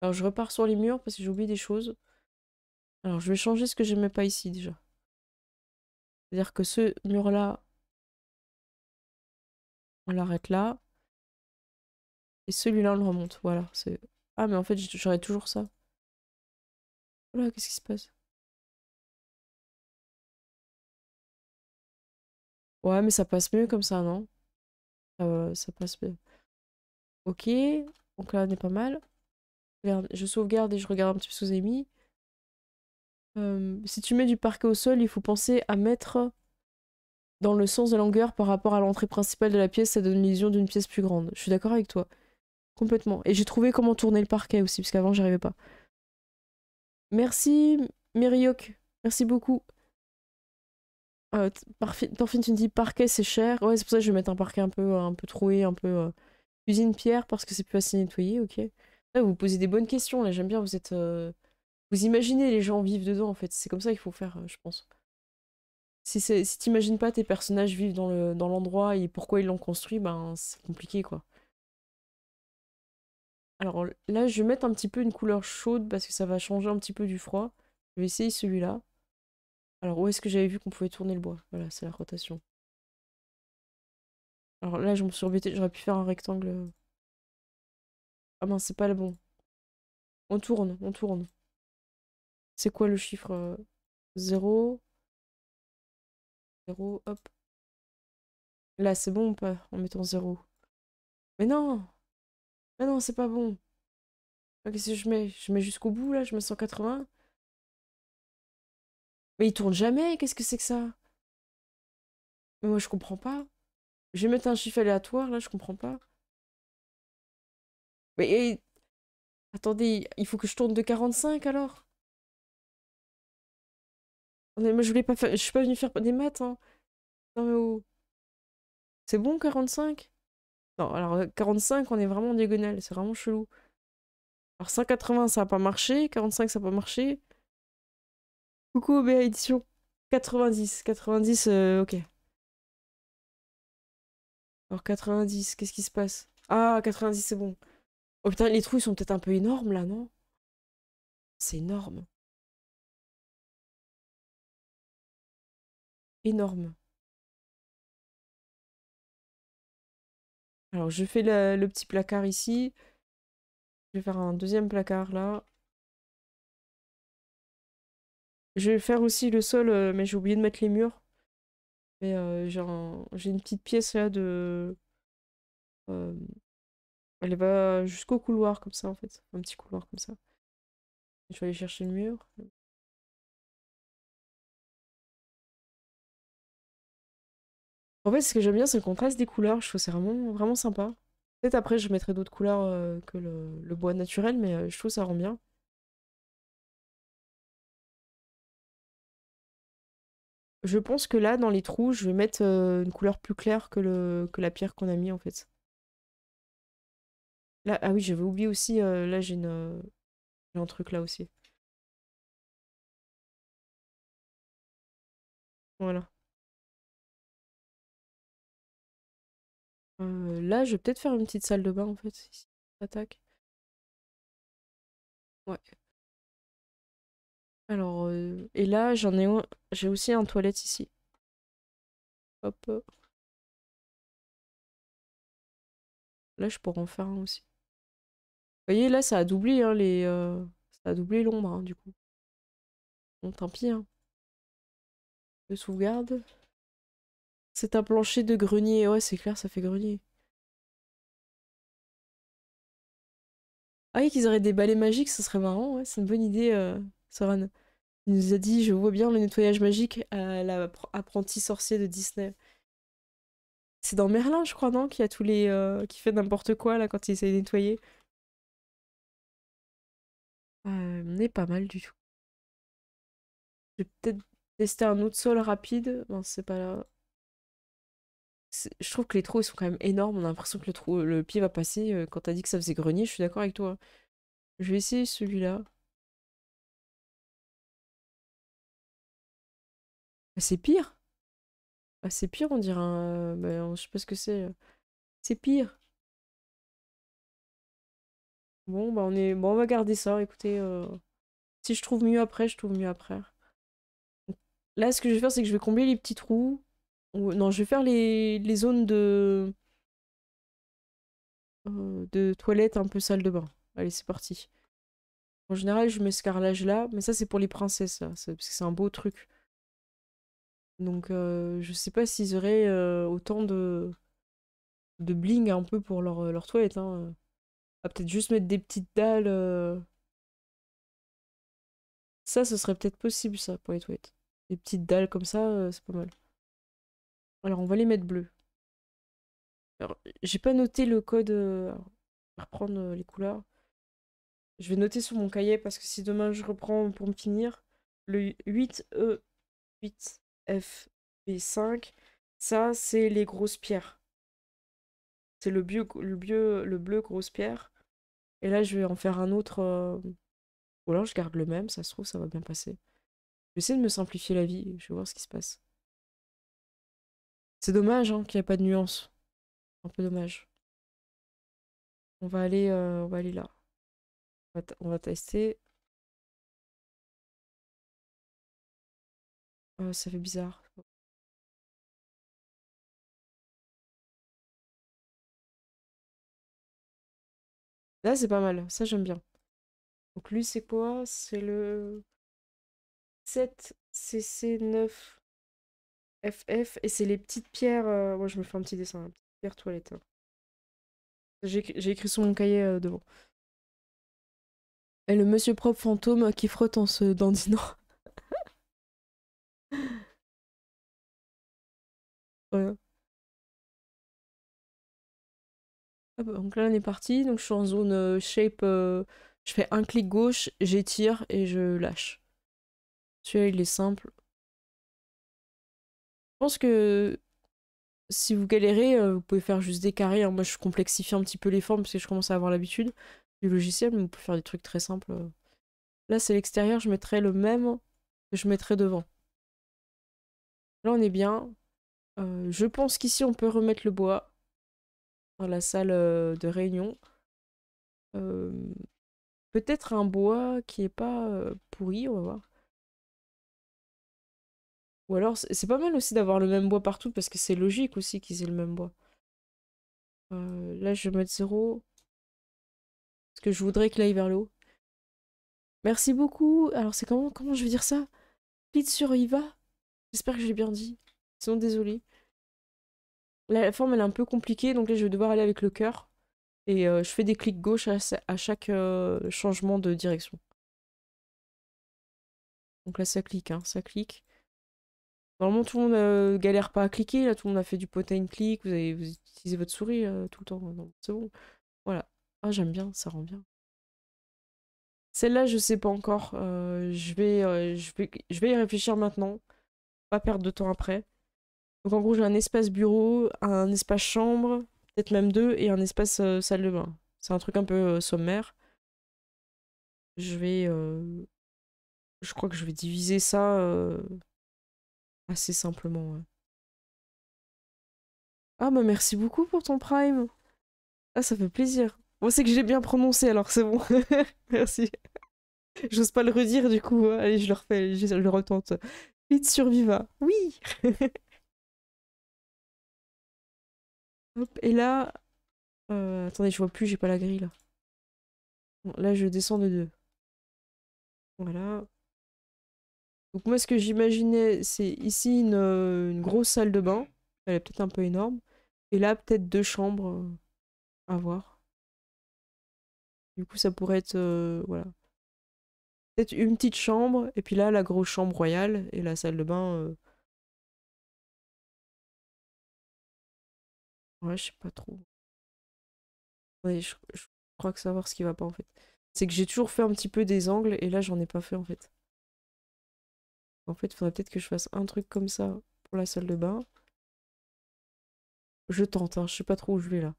Alors, je repars sur les murs, parce que j'ai oublié des choses. Alors, je vais changer ce que j'aimais pas ici, déjà. C'est-à-dire que ce mur-là... On l'arrête là. Et celui-là, on le remonte. Voilà. Ah, mais en fait, j'aurais toujours ça. Oula, qu'est-ce qui se passe? Ouais, mais ça passe mieux comme ça, non? Ça passe mieux. Ok, donc là, on est pas mal. Je sauvegarde et je regarde un petit peu ce que vous avez mis. Si tu mets du parquet au sol, il faut penser à mettre dans le sens de longueur par rapport à l'entrée principale de la pièce. Ça donne l'illusion d'une pièce plus grande. Je suis d'accord avec toi. Complètement. Et j'ai trouvé comment tourner le parquet aussi, parce qu'avant, j'arrivais pas. Merci, Mérioc. Merci beaucoup. Parfine, tu me dis parquet, c'est cher. Ouais, c'est pour ça que je vais mettre un parquet un peu troué, un peu... cuisine pierre, parce que c'est plus facile à nettoyer, ok. Là, vous posez des bonnes questions, là, j'aime bien, vous êtes... Vous imaginez, les gens vivent dedans, en fait. C'est comme ça qu'il faut faire, je pense. Si t'imagines pas tes personnages vivent dans l'endroit et pourquoi ils l'ont construit, ben, c'est compliqué, quoi. Alors là, je vais mettre un petit peu une couleur chaude parce que ça va changer un petit peu du froid. Je vais essayer celui-là. Alors où est-ce que j'avais vu qu'on pouvait tourner le bois? Voilà, c'est la rotation. Alors là, je me suis embêtée. J'aurais pu faire un rectangle. Ah mince, c'est pas le bon. On tourne, on tourne. C'est quoi le chiffre? 0. 0, hop. Là, c'est bon ou pas? En mettant 0. Mais non! Ah non, c'est pas bon. Qu'est-ce que je mets? Je mets jusqu'au bout, là, je mets 180. Mais il tourne jamais, qu'est-ce que c'est que ça? Mais moi, je comprends pas. Je vais mettre un chiffre aléatoire, là, je comprends pas. Mais... Attendez, il faut que je tourne de 45, alors? Mais moi, je voulais pas faire... Je suis pas venue faire des maths, hein. Non, mais oh... C'est bon, 45? Non, alors 45, on est vraiment en diagonale, c'est vraiment chelou. Alors 180, ça n'a pas marché, 45, ça n'a pas marché. Coucou, OBA édition. 90, 90, ok. Alors 90, qu'est-ce qui se passe? Ah, 90, c'est bon. Oh putain, les trous, ils sont peut-être un peu énormes, là, non? C'est énorme. Énorme. Alors, je fais le petit placard ici. Je vais faire un deuxième placard, là. Je vais faire aussi le sol, mais j'ai oublié de mettre les murs. Mais j'ai une petite pièce, là, de... Elle va jusqu'au couloir, comme ça, en fait. Un petit couloir, comme ça. Je vais aller chercher le mur. En fait, ce que j'aime bien, c'est le contraste des couleurs. Je trouve que c'est vraiment, vraiment sympa. Peut-être après je mettrai d'autres couleurs que le bois naturel, mais je trouve ça rend bien. Je pense que là, dans les trous, je vais mettre une couleur plus claire que la pierre qu'on a mis en fait. Là, ah oui, j'avais oublié aussi, là j'ai un truc là aussi. Voilà. Là, je vais peut-être faire une petite salle de bain en fait. Ici, attaque. Ouais. Alors, et là, j'ai aussi un toilette ici. Hop. Là, je pourrais en faire un aussi. Vous voyez, là, ça a doublé hein, ça a doublé l'ombre hein, du coup. Bon, tant pis. Hein. De sauvegarde. C'est un plancher de grenier. Ouais, c'est clair, ça fait grenier. Ah oui, qu'ils auraient des balais magiques, ça serait marrant. Ouais, c'est une bonne idée, Soran. Il nous a dit, je vois bien le nettoyage magique à l'apprenti sorcier de Disney. C'est dans Merlin, je crois, non? Qui a tous les, qui fait n'importe quoi, là, quand il essaie de nettoyer. On est pas mal du tout. Je vais peut-être tester un autre sol rapide. Non, c'est pas là. Je trouve que les trous ils sont quand même énormes, on a l'impression que le pied va passer. Quand t'as dit que ça faisait grenier, je suis d'accord avec toi. Je vais essayer celui-là. C'est pire. Ah, c'est pire, on dirait un... Ben, je sais pas ce que c'est. C'est pire. Bon, bah ben, on va garder ça, écoutez. Si je trouve mieux après, je trouve mieux après. Là, ce que je vais faire, c'est que je vais combler les petits trous. Non, je vais faire les zones de toilette, un peu salle de bain. Allez, c'est parti. En général, je mets ce carrelage là, mais ça c'est pour les princesses, là, parce que c'est un beau truc. Donc, je sais pas s'ils auraient autant de bling un peu pour leur toilette. Hein. Ah, peut-être juste mettre des petites dalles. Ça, ce serait peut-être possible, ça, pour les toilettes. Des petites dalles comme ça, c'est pas mal. Alors, on va les mettre bleus. Alors, j'ai pas noté le code. Alors, je vais reprendre les couleurs. Je vais noter sur mon cahier parce que si demain je reprends pour me finir, le 8E8FB5, ça c'est les grosses pierres. C'est le bleu grosse pierre. Et là, je vais en faire un autre. Ou alors, je garde le même, ça se trouve, ça va bien passer. Je vais essayer de me simplifier la vie. Je vais voir ce qui se passe. C'est dommage hein, qu'il n'y ait pas de nuance. Un peu dommage. On va aller là. On va tester. Ça fait bizarre. Là, c'est pas mal. Ça, j'aime bien. Donc lui, c'est quoi? C'est le 7CC9. FF, et c'est les petites pierres... Moi, je me fais un petit dessin, hein, petites pierres toilettes. Hein. J'ai écrit sur mon cahier devant. Et le monsieur propre fantôme qui frotte en se dandinant. Voilà. Ah bah, donc là, on est parti. Donc, je suis en zone shape. Je fais un clic gauche, j'étire et je lâche. Celui-là, il est simple. Je pense que si vous galérez, vous pouvez faire juste des carrés. Moi, je complexifie un petit peu les formes parce que je commence à avoir l'habitude du logiciel, mais vous pouvez faire des trucs très simples. Là, c'est l'extérieur. Je mettrai le même que je mettrai devant. Là, on est bien. Je pense qu'ici, on peut remettre le bois dans la salle de réunion. Peut-être un bois qui n'est pas pourri, on va voir. Ou alors, c'est pas mal aussi d'avoir le même bois partout, parce que c'est logique aussi qu'ils aient le même bois. Là, je vais mettre 0. Parce que je voudrais qu'il aille vers le haut. Merci beaucoup. Alors, c'est comment je vais dire ça? Pit sur Iva. J'espère que j'ai bien dit. Sinon, désolé. La forme, elle est un peu compliquée, donc là, je vais devoir aller avec le cœur. Et je fais des clics gauche à chaque changement de direction. Donc là, ça clique, hein, ça clique. Normalement, tout le monde galère pas à cliquer. Là, tout le monde a fait du point and click. Vous utilisez votre souris tout le temps. C'est bon. Voilà. Ah, j'aime bien. Ça rend bien. Celle-là, je sais pas encore. Je vais y réfléchir maintenant. Pas perdre de temps après. Donc en gros, j'ai un espace bureau, un espace chambre, peut-être même deux, et un espace salle de bain. C'est un truc un peu sommaire. Je crois que je vais diviser ça assez simplement. Ouais. Ah bah merci beaucoup pour ton Prime. Ah, ça fait plaisir. Moi, c'est que je l'ai bien prononcé, alors c'est bon. Merci. J'ose pas le redire du coup. Allez, je le refais, je le retente. Vite surviva. Oui. Hop, et là... attendez, je vois plus, j'ai pas la grille là. Bon, là, je descends de 2. Voilà. Donc moi, ce que j'imaginais, c'est ici une grosse salle de bain. Elle est peut-être un peu énorme. Et là, peut-être 2 chambres à voir. Du coup, ça pourrait être... voilà. Peut-être une petite chambre. Et puis là, la grosse chambre royale. Et la salle de bain... Ouais, je sais pas trop. Ouais, je crois que savoir ce qui va pas en fait. C'est que j'ai toujours fait un petit peu des angles et là j'en ai pas fait en fait. En fait, il faudrait peut-être que je fasse un truc comme ça pour la salle de bain. Je tente, hein, je sais pas trop où je vais là.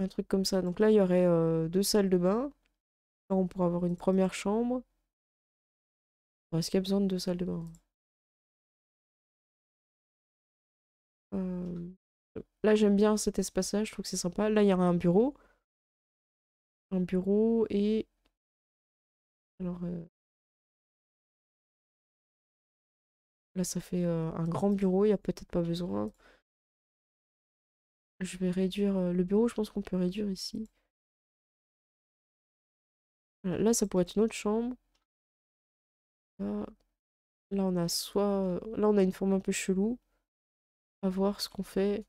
Un truc comme ça. Donc là, il y aurait 2 salles de bain. Là, on pourrait avoir une première chambre. Enfin, est-ce qu'il y a besoin de 2 salles de bain? Là, j'aime bien cet espace-là, je trouve que c'est sympa. Là, il y aura un bureau. Un bureau et... Alors... Là, ça fait un grand bureau, il n'y a peut-être pas besoin. Je vais réduire... Le bureau, je pense qu'on peut réduire ici. Là, ça pourrait être une autre chambre. Là, on a soit... Là, on a une forme un peu chelou. À voir ce qu'on fait.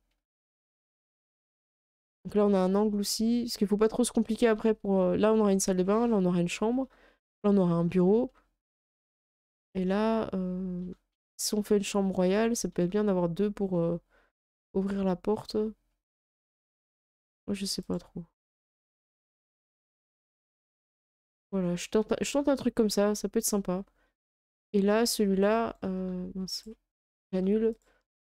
Donc là, on a un angle aussi, parce qu'il faut pas trop se compliquer après pour... Là, on aura une salle de bain, là, on aura une chambre, là, on aura un bureau. Et là, si on fait une chambre royale, ça peut être bien d'avoir 2 pour ouvrir la porte. Moi, je sais pas trop. Voilà, je tente un truc comme ça peut être sympa. Et là, celui-là, mince, j'annule.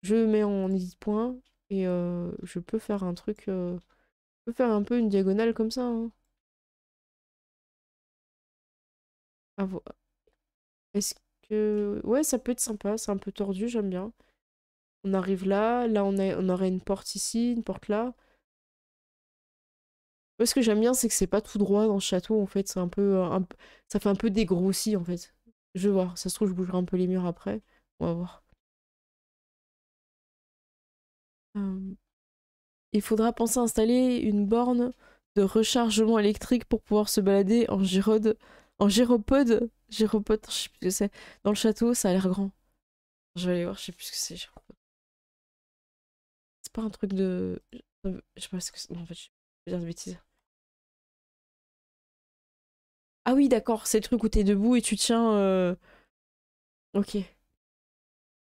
Je mets en edit point. Et je peux faire un truc... je peux faire un peu une diagonale comme ça. Hein. Ah, est-ce que... Ouais, ça peut être sympa. C'est un peu tordu, j'aime bien. On arrive là. Là, on aurait une porte ici, une porte là. Moi, ce que j'aime bien, c'est que c'est pas tout droit dans le château, en fait. C'est un peu... Ça fait un peu dégrossi, en fait. Je vais voir. Ça se trouve, je bougerai un peu les murs après. On va voir. Il faudra penser à installer une borne de rechargement électrique pour pouvoir se balader en gyropode, je sais plus ce que c'est, dans le château, ça a l'air grand. Je vais aller voir, je sais plus ce que c'est. C'est pas un truc de... Je sais pas ce que c'est, en fait, je vais dire des bêtises. Ah oui, d'accord, c'est le truc où t'es debout et tu tiens... Ok.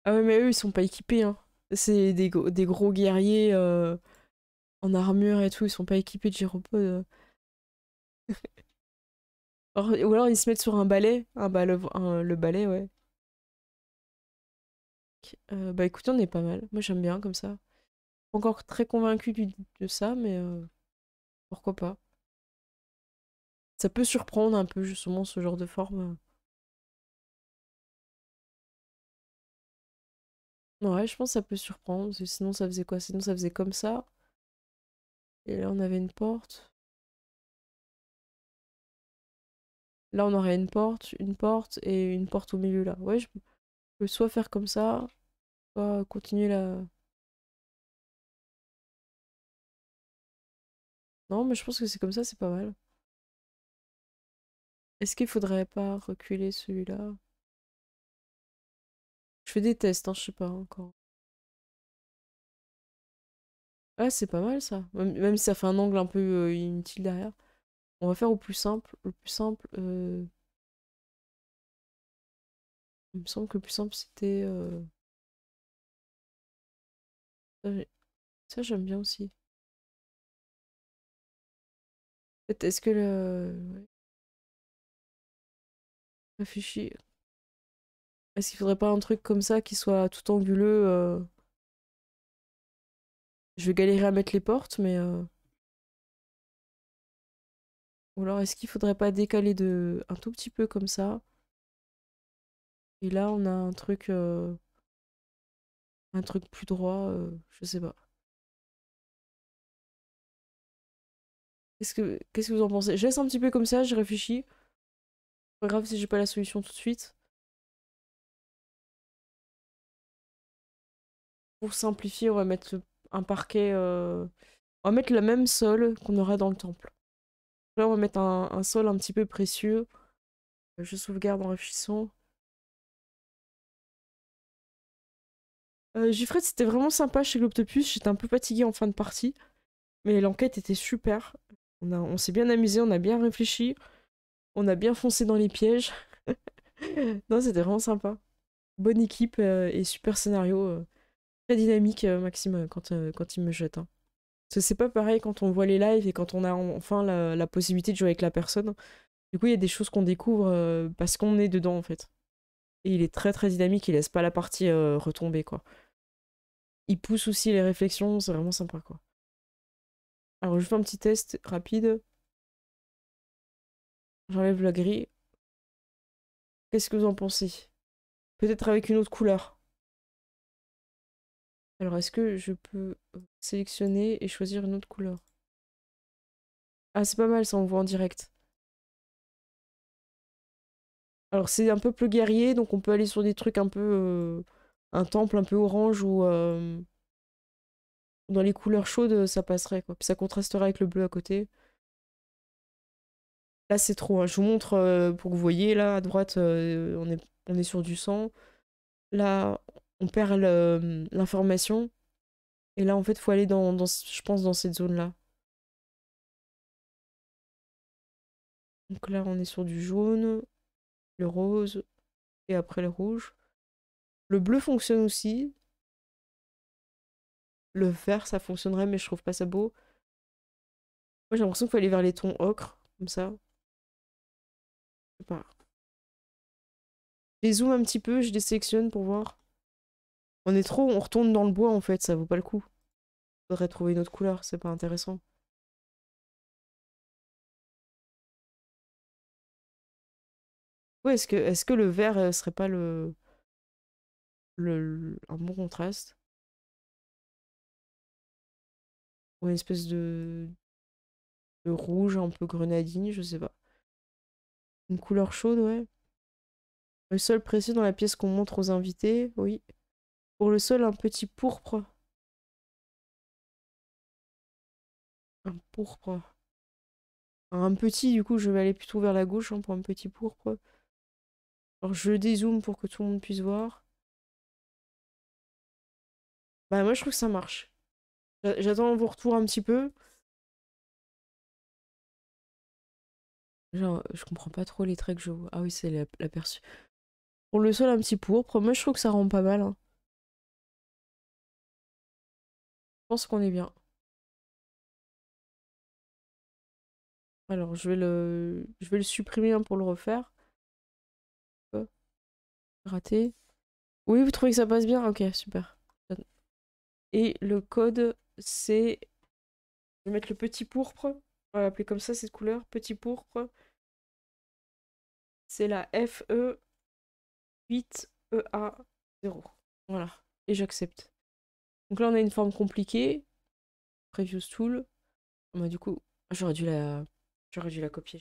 Ah ouais, mais eux, ils sont pas équipés, hein. C'est des gros guerriers en armure et tout, ils sont pas équipés de gyropodes. Ou alors ils se mettent sur un balai, le balai, ouais. Bah écoutez, on est pas mal. Moi j'aime bien comme ça. Pas encore très convaincue de ça, mais pourquoi pas. Ça peut surprendre un peu justement ce genre de forme. Ouais, je pense que ça peut surprendre, parce que sinon ça faisait quoi? Sinon ça faisait comme ça. Et là on avait une porte. Là on aurait une porte et une porte au milieu là. Ouais, je peux soit faire comme ça, soit continuer là. Non, mais je pense que c'est comme ça, c'est pas mal. Est-ce qu'il faudrait pas reculer celui-là? Je fais des tests, hein, je sais pas encore. Ah, c'est pas mal ça. Même si ça fait un angle un peu inutile derrière. On va faire au plus simple. Le plus simple... Il me semble que le plus simple c'était... Ça j'aime bien aussi. Est-ce que le... Réfléchis. Est-ce qu'il faudrait pas un truc comme ça qui soit tout anguleux Je vais galérer à mettre les portes, mais... Ou alors est-ce qu'il faudrait pas décaler de un tout petit peu comme ça? Et là on a un truc... Un truc plus droit, je sais pas. Qu'est-ce que vous en pensez? Je laisse un petit peu comme ça, je réfléchis. Pas grave si j'ai pas la solution tout de suite. Pour simplifier, on va mettre un parquet... On va mettre la même sole qu'on aura dans le temple. Là, on va mettre un sol un petit peu précieux. Je sauvegarde en réfléchissant. Gifred, c'était vraiment sympa chez Globetopus. J'étais un peu fatiguée en fin de partie. Mais l'enquête était super. On s'est bien amusé, on a bien réfléchi. On a bien foncé dans les pièges. Non, c'était vraiment sympa. Bonne équipe et super scénario. Très dynamique, Maxime, quand il me jette. Hein. Parce que c'est pas pareil quand on voit les lives et quand on a enfin la possibilité de jouer avec la personne. Du coup, il y a des choses qu'on découvre parce qu'on est dedans, en fait. Et il est très très dynamique, il laisse pas la partie retomber, quoi. Il pousse aussi les réflexions, c'est vraiment sympa, quoi. Alors, je fais un petit test rapide. J'enlève la grille. Qu'est-ce que vous en pensez? Peut-être avec une autre couleur. Alors, est-ce que je peux sélectionner et choisir une autre couleur? Ah, c'est pas mal, ça, on voit en direct. Alors, c'est un peu plus guerrier, donc on peut aller sur des trucs un peu... un temple un peu orange ou... Dans les couleurs chaudes, ça passerait, quoi. Puis ça contrastera avec le bleu à côté. Là, c'est trop, hein. Je vous montre pour que vous voyez. Là, à droite, on est sur du sang. Là, on perd l'information. Et là, en fait, il faut aller dans, je pense, dans cette zone-là. Donc là, on est sur du jaune, le rose, et après le rouge. Le bleu fonctionne aussi. Le vert, ça fonctionnerait, mais je trouve pas ça beau. Moi, j'ai l'impression qu'il faut aller vers les tons ocre, comme ça. Je sais pas. Je les zoome un petit peu, je les sélectionne pour voir. On retourne dans le bois, en fait, ça vaut pas le coup. Faudrait trouver une autre couleur, c'est pas intéressant. Ouais, est-ce que le vert serait pas un bon contraste? Ou une espèce de rouge un peu grenadine, je sais pas. Une couleur chaude, ouais. Le sol précieux dans la pièce qu'on montre aux invités, oui. Pour le sol, un petit pourpre. Un pourpre. Un petit, du coup, je vais aller plutôt vers la gauche hein, pour un petit pourpre. Alors, je dézoome pour que tout le monde puisse voir. Bah, moi, je trouve que ça marche. J'attends vos retours un petit peu. Genre, je comprends pas trop les traits que je vois. Ah oui, c'est l'aperçu. Pour le sol, un petit pourpre. Moi, je trouve que ça rend pas mal. Hein. Je pense qu'on est bien. Alors, je vais le supprimer hein, pour le refaire. Raté. Oui, vous trouvez que ça passe bien? Ok, super. Et le code, c'est... Je vais mettre le petit pourpre. On va l'appeler comme ça, cette couleur. Petit pourpre. C'est la FE8EA0. Voilà. Et j'accepte. Donc là, on a une forme compliquée. Preview tool. Bah, du coup, j'aurais dû la copier.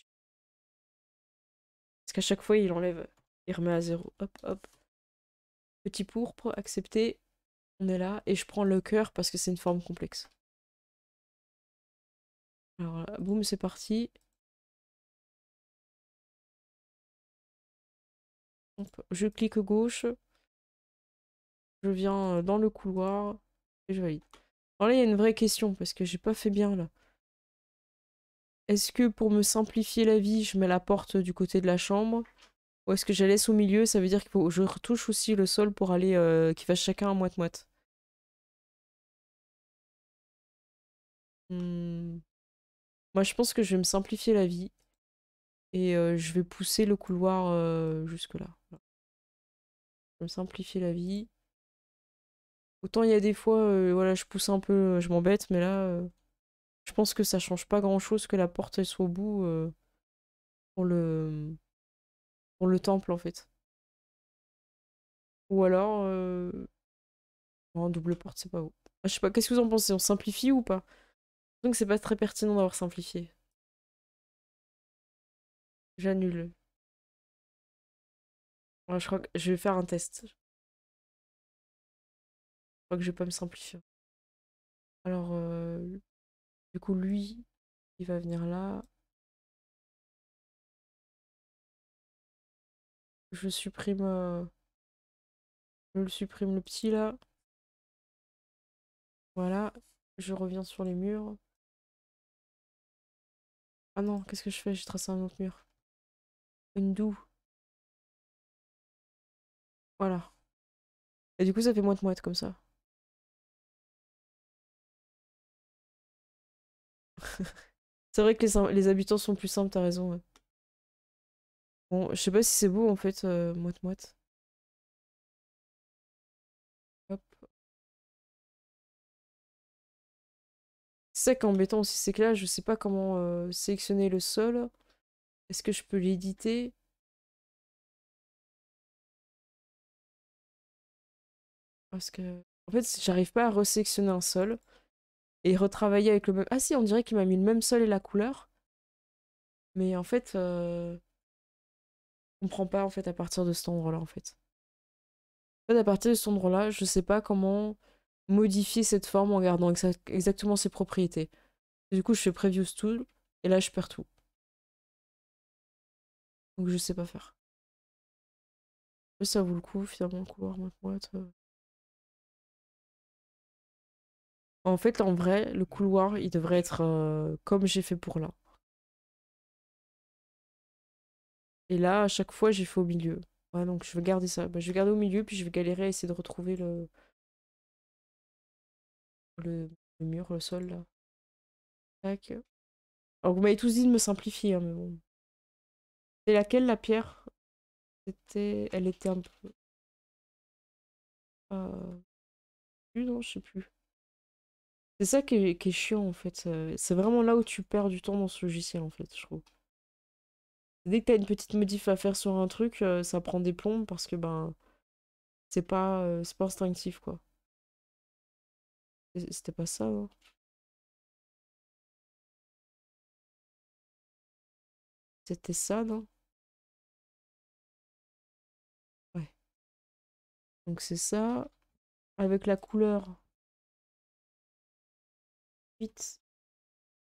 Parce qu'à chaque fois, il enlève. Il remet à 0. Hop, hop. Petit pourpre. Accepter. On est là, et je prends le cœur parce que c'est une forme complexe. Alors là, boum, c'est parti. Je clique gauche. Je viens dans le couloir, et je valide. Alors là, il y a une vraie question, parce que j'ai pas fait bien, là. Est-ce que pour me simplifier la vie, je mets la porte du côté de la chambre ? Ou est-ce que je la laisse au milieu? Ça veut dire qu'il faut que je retouche aussi le sol pour aller qu'ils fassent chacun un moite-moite. Moi, je pense que je vais me simplifier la vie. Et je vais pousser le couloir jusque-là. Je vais me simplifier la vie. Autant il y a des fois, voilà, je pousse un peu, je m'embête, mais là, je pense que ça change pas grand-chose que la porte elle soit au bout pour le temple, en fait. Ou alors... Non, double porte, c'est pas beau. Je sais pas, qu'est-ce que vous en pensez? On simplifie ou pas? Donc c'est pas très pertinent d'avoir simplifié. J'annule. Ouais, je crois que je vais faire un test. Je crois que je vais pas me simplifier. Alors, du coup, lui, il va venir là. Je supprime... Je le supprime, le petit, là. Voilà. Je reviens sur les murs. Ah non, qu'est-ce que je fais? J'ai tracé un autre mur. Undo. Voilà. Et du coup, ça fait moite-moite comme ça. C'est vrai que les habitants sont plus simples, t'as raison. Ouais. Bon, je sais pas si c'est beau en fait, moite-moite. Hop. C'est ça qui est embêtant aussi, c'est que là, je sais pas comment sélectionner le sol. Est-ce que je peux l'éditer? Parce que... En fait, j'arrive pas à resélectionner un sol et retravailler avec le même... Ah si, on dirait qu'il m'a mis le même sol et la couleur. Mais en fait, on comprend pas en fait à partir de cet endroit-là, en fait. En fait, à partir de cet endroit-là, je sais pas comment modifier cette forme en gardant exactement ses propriétés. Et du coup, je fais Preview Tool et là, je perds tout. Donc je sais pas faire. Mais ça vaut le coup, finalement, le couloir maintenant. En fait, en vrai, le couloir, il devrait être comme j'ai fait pour là. Et là, à chaque fois, j'ai fait au milieu. Ouais, donc je vais garder ça. Bah, je vais garder au milieu, puis je vais galérer à essayer de retrouver le mur, le sol, là. Tac. Alors, vous m'avez tous dit de me simplifier, hein, mais bon. C'est laquelle, la pierre? Elle était un peu... Non, je sais plus. C'est ça qui est chiant, en fait. C'est vraiment là où tu perds du temps dans ce logiciel, en fait, je trouve. Dès que tu as une petite modif à faire sur un truc, ça prend des plombes parce que, ben, c'est pas instinctif, quoi. C'était pas ça, hein. C'était ça, non? Ouais. Donc c'est ça. Avec la couleur. Vite.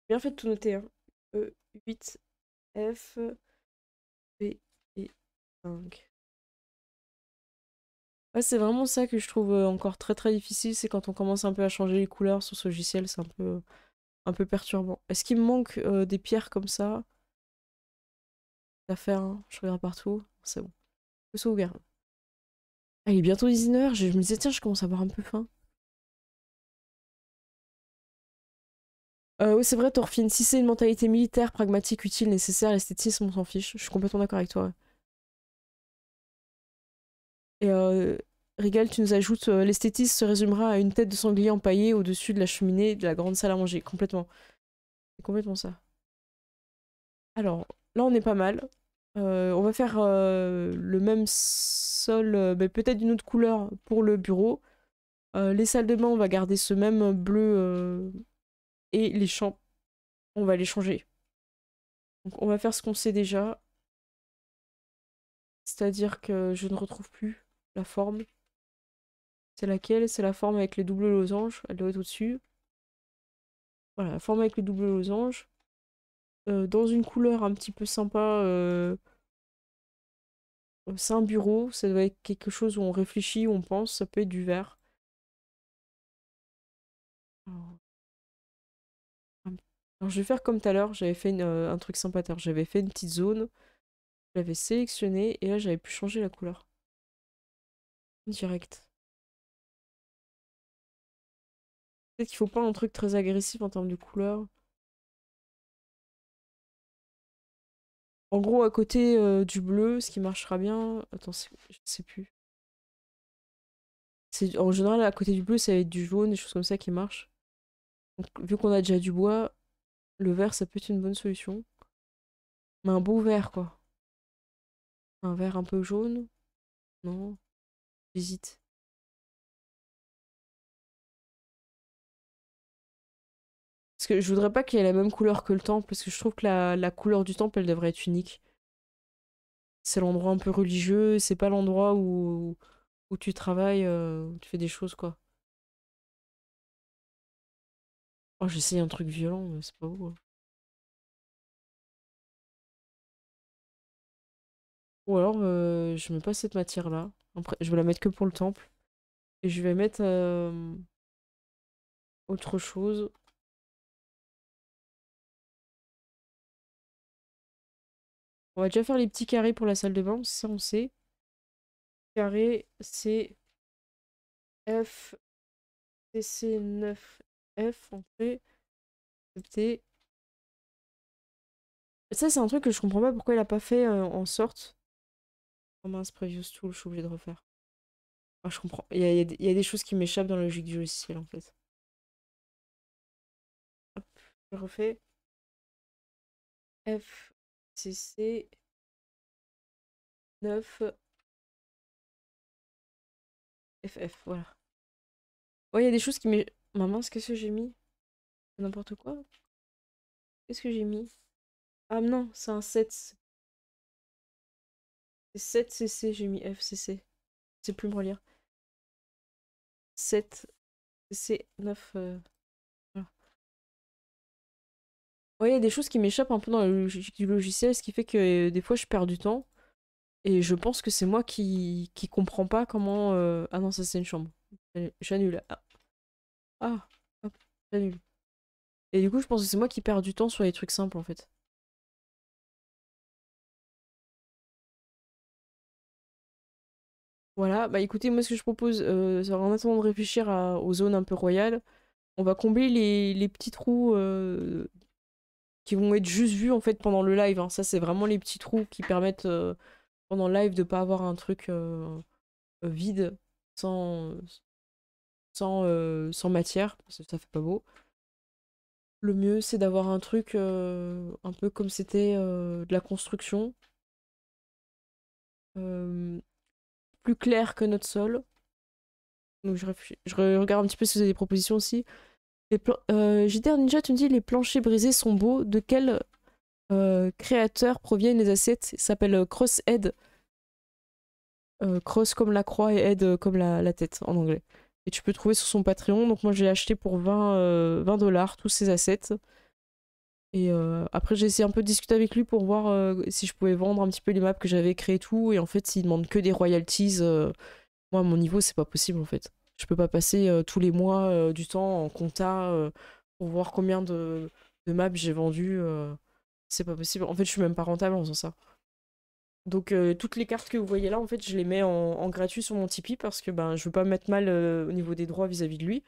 Bien fait de tout noter, hein. E8, F, B et 5. Ouais, c'est vraiment ça que je trouve encore très très difficile, c'est quand on commence un peu à changer les couleurs sur ce logiciel, c'est un peu perturbant. Est-ce qu'il me manque des pierres comme ça? À faire, hein. Je regarde partout, c'est bon. Je sauvegarde. Ah, il est bientôt 19h, je me disais tiens je commence à avoir un peu faim. Oui c'est vrai Thorfinn, si c'est une mentalité militaire, pragmatique, utile, nécessaire, l'esthétisme on s'en fiche, je suis complètement d'accord avec toi. Ouais. Et Rigal, tu nous ajoutes l'esthétisme se résumera à une tête de sanglier empaillée au-dessus de la cheminée de la grande salle à manger, complètement. C'est complètement ça. Alors... Là, on est pas mal. On va faire le même sol, mais peut-être d'une autre couleur pour le bureau. Les salles de bain, on va garder ce même bleu. Et les champs, on va les changer. Donc, on va faire ce qu'on sait déjà. C'est-à-dire que je ne retrouve plus la forme. C'est laquelle? C'est la forme avec les doubles losanges. Elle doit être au-dessus. Voilà, la forme avec les doubles losanges. Dans une couleur un petit peu sympa, c'est un bureau, ça doit être quelque chose où on réfléchit, où on pense, ça peut être du vert. Alors je vais faire comme tout à l'heure, j'avais fait un truc sympa, j'avais fait une petite zone, j'avais sélectionné et là j'avais pu changer la couleur. Direct. Peut-être qu'il faut pas un truc très agressif en termes de couleurs. En gros, à côté du bleu, ce qui marchera bien... Attends, je sais plus. En général, à côté du bleu, ça va être du jaune, des choses comme ça qui marchent. Donc, vu qu'on a déjà du bois, le vert, ça peut être une bonne solution. Mais un beau vert, quoi. Un vert un peu jaune. Non. J'hésite. Parce que je voudrais pas qu'il y ait la même couleur que le temple, parce que je trouve que la couleur du temple, elle devrait être unique. C'est l'endroit un peu religieux, c'est pas l'endroit où tu travailles, où tu fais des choses, quoi. Oh, j'essaye un truc violent, mais c'est pas beau. Hein. Ou alors, je mets pas cette matière-là. Après, je vais la mettre que pour le temple. Et je vais mettre autre chose. On va déjà faire les petits carrés pour la salle de bain, ça on sait. Carré, c'est F, CC9F, on fait. Accepter. Ça, c'est un truc que je comprends pas pourquoi il a pas fait en sorte. Oh mince, Previous Tool, je suis obligée de refaire. Ah, je comprends. Il y a des choses qui m'échappent dans la logique du logiciel en fait. Hop, je refais. F. CC 9 FF, voilà. Ouais, il y a des choses qui m'échappent. Maman, qu'est-ce que j'ai mis? C'est n'importe quoi. Qu'est-ce que j'ai mis? Ah non, c'est un 7. C'est 7 CC, j'ai mis FCC. C'est plus me relire. 7 CC 9. Ouais, il y a des choses qui m'échappent un peu dans la logique du logiciel, ce qui fait que des fois je perds du temps. Et je pense que c'est moi qui comprends pas comment... Ah non, ça c'est une chambre. J'annule. Ah, hop, j'annule. Et du coup, je pense que c'est moi qui perds du temps sur les trucs simples en fait. Voilà, bah écoutez, moi ce que je propose, en attendant de réfléchir aux zones un peu royales, on va combler les petits trous... qui vont être juste vus en fait pendant le live. Hein. Ça, c'est vraiment les petits trous qui permettent pendant le live de pas avoir un truc vide, sans matière, parce que ça fait pas beau. Le mieux, c'est d'avoir un truc un peu comme c'était de la construction. Plus clair que notre sol. Donc je regarde un petit peu si vous avez des propositions aussi. JDR Ninja, tu me dis les planchers brisés sont beaux. De quel créateur proviennent les assiettes? Il s'appelle Crosshead. Cross comme la croix et head comme la tête en anglais. Et tu peux trouver sur son Patreon. Donc moi j'ai acheté pour 20$ tous ces assiettes. Et après j'ai essayé un peu de discuter avec lui pour voir si je pouvais vendre un petit peu les maps que j'avais créées tout. Et en fait il demande que des royalties. Moi à mon niveau c'est pas possible en fait. Je peux pas passer tous les mois du temps en compta pour voir combien de maps j'ai vendu. C'est pas possible. En fait, je suis même pas rentable en faisant ça. Donc, toutes les cartes que vous voyez là, en fait, je les mets en gratuit sur mon Tipeee parce que ben, je veux pas me mettre mal au niveau des droits vis-à-vis de lui.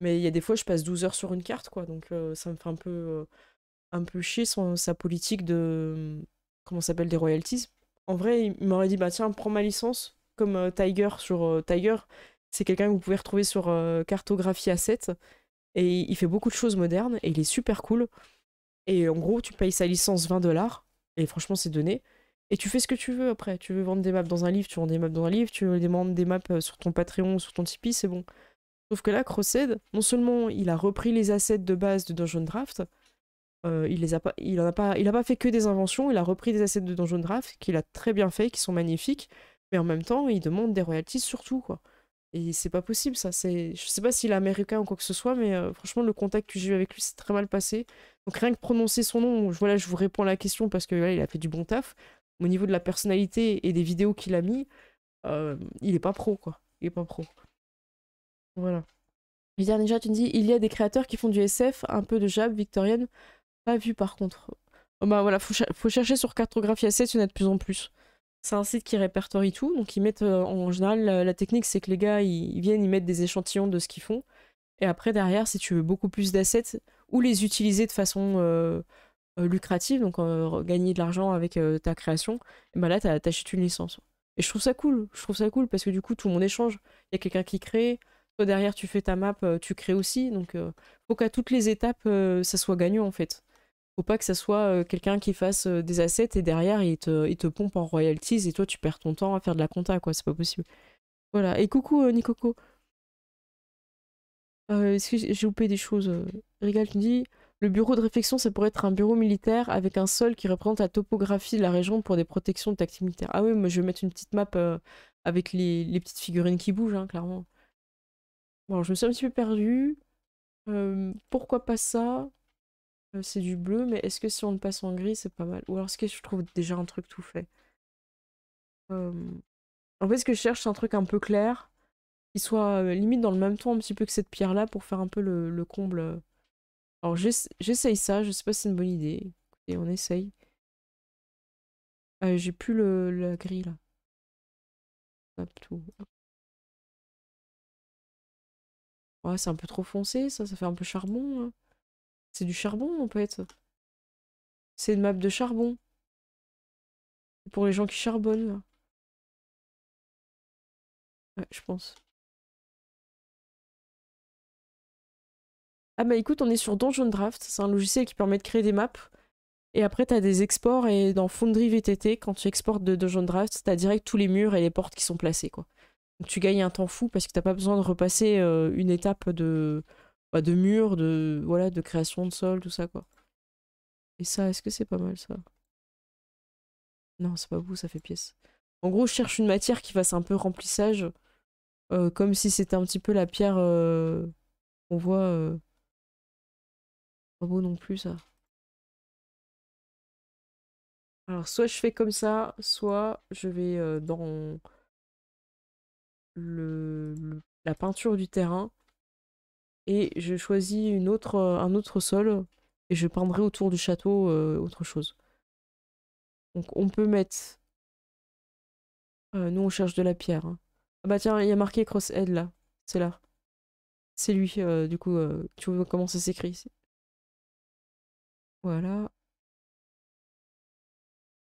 Mais il y a des fois, je passe 12 heures sur une carte, quoi. Donc, ça me fait un peu chier sa politique de... Comment ça s'appelle? Des royalties. En vrai, il m'aurait dit, bah tiens, prends ma licence comme Tiger sur Tiger. C'est quelqu'un que vous pouvez retrouver sur Cartographie Asset. Et il fait beaucoup de choses modernes. Et il est super cool. Et en gros, tu payes sa licence 20$. Et franchement, c'est donné. Et tu fais ce que tu veux après. Tu veux vendre des maps dans un livre, tu vends des maps dans un livre. Tu veux vendre des maps sur ton Patreon ou sur ton Tipeee, c'est bon. Sauf que là, Crosshead, non seulement il a repris les assets de base de Dungeondraft, il a pas fait que des inventions, il a repris des assets de Dungeondraft, qu'il a très bien fait, qui sont magnifiques. Mais en même temps, il demande des royalties sur tout, quoi. Et c'est pas possible ça, je sais pas s'il est américain ou quoi que ce soit, mais franchement le contact que j'ai eu avec lui c'est très mal passé. Donc rien que prononcer son nom, voilà, je vous réponds à la question parce que voilà, il a fait du bon taf. Au niveau de la personnalité et des vidéos qu'il a mis, il est pas pro quoi, il est pas pro. Voilà. Bizarre Ninja, tu me dis, il y a des créateurs qui font du SF, un peu de jab, victorienne, pas vu par contre. Oh, bah voilà, faut chercher sur Cartographie Asset, il y en a de plus en plus. C'est un site qui répertorie tout, donc ils mettent en général, la technique c'est que les gars ils viennent, ils mettent des échantillons de ce qu'ils font, Et après, derrière, si tu veux beaucoup plus d'assets ou les utiliser de façon lucrative, donc gagner de l'argent avec ta création, et ben là, t'achètes une licence. Et je trouve ça cool. Je trouve ça cool parce que du coup, tout le monde échange. Il y a quelqu'un qui crée. Toi, derrière, tu fais ta map, tu crées aussi. Donc, faut qu'à toutes les étapes, ça soit gagnant, en fait. Faut pas que ça soit quelqu'un qui fasse des assets et derrière, il te pompe en royalties et toi, tu perds ton temps à faire de la compta, quoi. C'est pas possible. Voilà. Et coucou, Nikoko. Est-ce que j'ai loupé des choses? Rigal, tu dis, le bureau de réflexion, ça pourrait être un bureau militaire avec un sol qui représente la topographie de la région pour des protections de tactique militaire. Ah oui, moi je vais mettre une petite map avec les petites figurines qui bougent, hein, clairement. Bon, je me suis un petit peu perdue. Pourquoi pas ça? C'est du bleu, mais est-ce que si on le passe en gris, c'est pas mal? Ou alors est-ce que je trouve déjà un truc tout fait? En fait, ce que je cherche, c'est un truc un peu clair. Qu'il soit limite dans le même ton un petit peu que cette pierre là pour faire un peu le comble. Alors j'essaye ça, je sais pas si c'est une bonne idée. Écoutez, on essaye. J'ai plus la grille là. Hop, tout. Ouais, c'est un peu trop foncé, ça fait un peu charbon. Hein. C'est du charbon en fait. C'est une map de charbon. C'est pour les gens qui charbonnent là. Ouais, je pense. Ah bah écoute, on est sur Dungeondraft, c'est un logiciel qui permet de créer des maps. Et après, tu as des exports et dans Foundry VTT, quand tu exportes de Dungeondraft, tu as direct tous les murs et les portes qui sont placés, quoi. Donc tu gagnes un temps fou parce que tu n'as pas besoin de repasser une étape de murs, voilà, de création de sol, tout ça, quoi. Et ça, est-ce que c'est pas mal, ça? Non, c'est pas beau, ça fait pièce. En gros, je cherche une matière qui fasse un peu remplissage, comme si c'était un petit peu la pierre qu'on voit... Pas beau non plus ça. Alors soit je fais comme ça, soit je vais dans la peinture du terrain et je choisis un autre sol et je peindrai autour du château autre chose. Donc on peut mettre... nous on cherche de la pierre. Hein. Ah bah tiens, il y a marqué Crosshead là. C'est là. C'est lui du coup. Tu vois comment ça s'écrit ici? Voilà.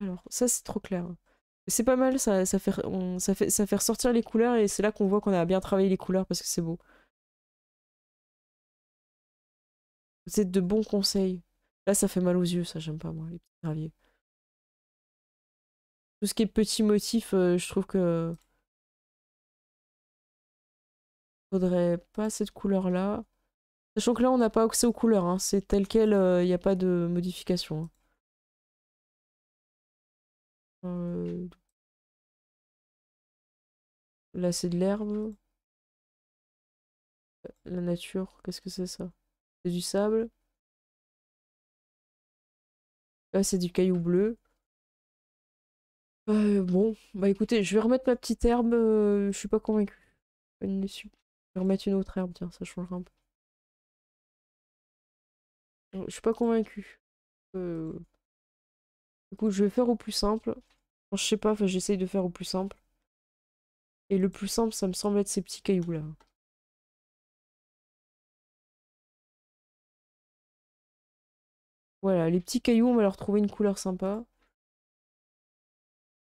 Alors, ça, c'est trop clair. C'est pas mal, ça fait ressortir les couleurs et c'est là qu'on voit qu'on a bien travaillé les couleurs parce que c'est beau. Vous êtes de bons conseils. Là, ça fait mal aux yeux, ça, j'aime pas, moi, les petits graviers. Tout ce qui est petits motifs, je trouve que... Faudrait pas cette couleur-là. Sachant que là, on n'a pas accès aux couleurs, hein. C'est tel quel, il n'y a pas de modification. Hein. Là, c'est de l'herbe. La nature, qu'est-ce que c'est ça? C'est du sable. Là, c'est du caillou bleu. Bon, bah écoutez, je vais remettre ma petite herbe, je suis pas convaincue. Je vais remettre une autre herbe, tiens, ça changera un peu. Je suis pas convaincue. Du coup, je vais faire au plus simple. Enfin, je sais pas, j'essaye de faire au plus simple. Et le plus simple, ça me semble être ces petits cailloux là. Voilà, les petits cailloux, on va leur trouver une couleur sympa.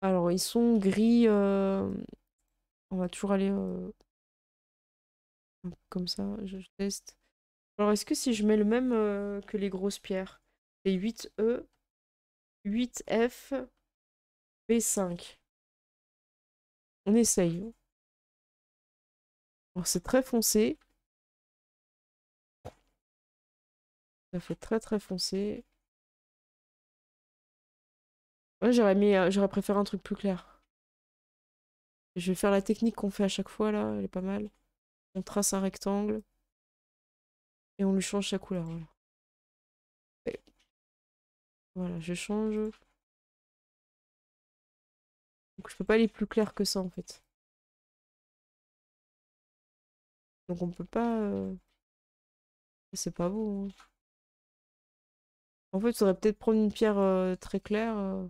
Alors, ils sont gris. On va toujours aller comme ça. Je teste. Alors, est-ce que si je mets le même que les grosses pierres, c'est 8E, 8F, B5. On essaye. Alors, c'est très foncé. Ça fait très très foncé. Ouais, j'aurais préféré un truc plus clair. Je vais faire la technique qu'on fait à chaque fois, là. Elle est pas mal. On trace un rectangle. Et on lui change sa couleur. Voilà, et... voilà je change. Donc je peux pas aller plus clair que ça en fait. Donc on peut pas... C'est pas beau. Hein. En fait, il faudrait peut-être prendre une pierre très claire.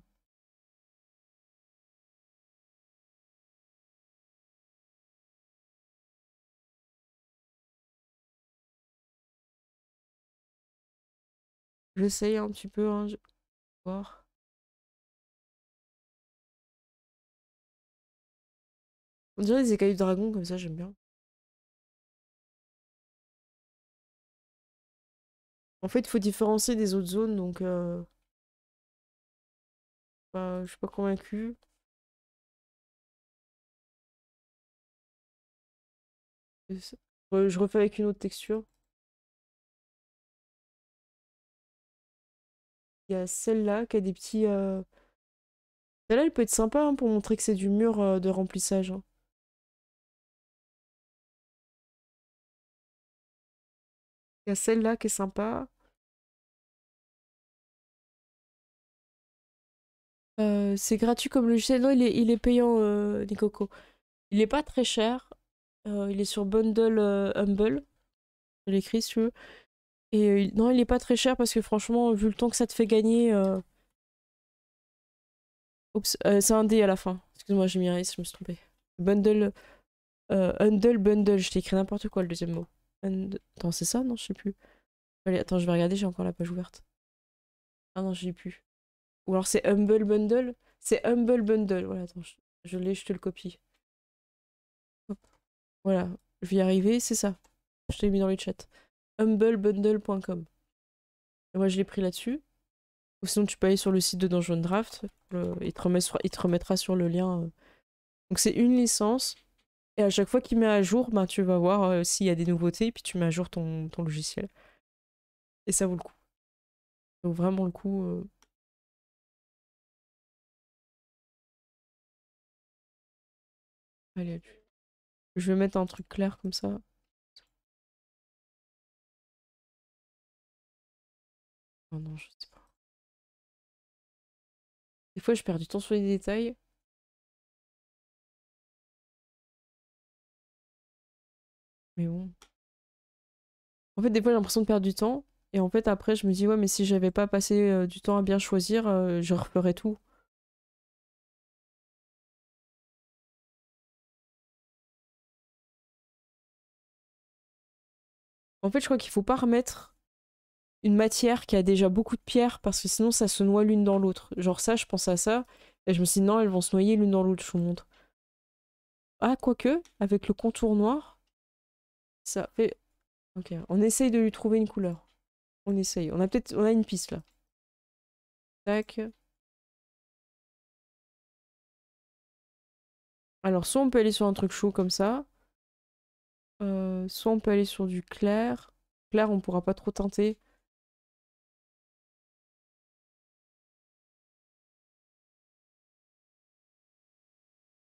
J'essaye un petit peu, hein, je vais voir. On dirait des écailles de dragon comme ça, j'aime bien. En fait, il faut différencier des autres zones, donc bah, je suis pas convaincue. Je refais avec une autre texture. Il y a celle-là qui a des petits... Celle-là, elle peut être sympa hein, pour montrer que c'est du mur de remplissage. Hein. Il y a celle-là qui est sympa. C'est gratuit comme logiciel. Non, il est payant, Nikoko. Il n'est pas très cher. Il est sur Bundle Humble. Je l'écris si tu veux. Et non, il n'est pas très cher parce que franchement, vu le temps que ça te fait gagner... Oups, c'est un dé à la fin. Excuse-moi, j'ai mis un S, je me suis trompée. Bundle... Bundle. Je t'ai écrit n'importe quoi le deuxième mot. Attends, c'est ça? Non, je sais plus. Allez, attends, je vais regarder, j'ai encore la page ouverte. Ah non, je l'ai plus. Ou alors c'est Humble Bundle? C'est Humble Bundle. Voilà, attends, je l'ai, je te le copie. Hop. Voilà, je vais y arriver, c'est ça. Je t'ai mis dans le chat. HumbleBundle.com. Et moi, je l'ai pris là-dessus. Ou sinon, tu peux aller sur le site de Dungeondraft. Il te remettra sur le lien. Donc, c'est une licence. Et à chaque fois qu'il met à jour, bah, tu vas voir s'il y a des nouveautés, et puis tu mets à jour ton logiciel. Et ça vaut le coup. Donc vraiment le coup. Allez, je vais mettre un truc clair comme ça. Oh non, je sais pas. Des fois, je perds du temps sur les détails. Mais bon. En fait, des fois, j'ai l'impression de perdre du temps. Et en fait, après, je me dis, ouais, mais si j'avais pas passé du temps à bien choisir, je referais tout. En fait, je crois qu'il faut pas remettre une matière qui a déjà beaucoup de pierres parce que sinon, ça se noie l'une dans l'autre. Genre ça, je pense à ça. Et je me suis dit, non, elles vont se noyer l'une dans l'autre, je vous montre. Ah, quoique, avec le contour noir... Ça fait... Ok, on essaye de lui trouver une couleur. On essaye. On a peut-être... On a une piste, là. Tac. Alors, soit on peut aller sur un truc chaud comme ça. Soit on peut aller sur du clair. Clair, on pourra pas trop teinter.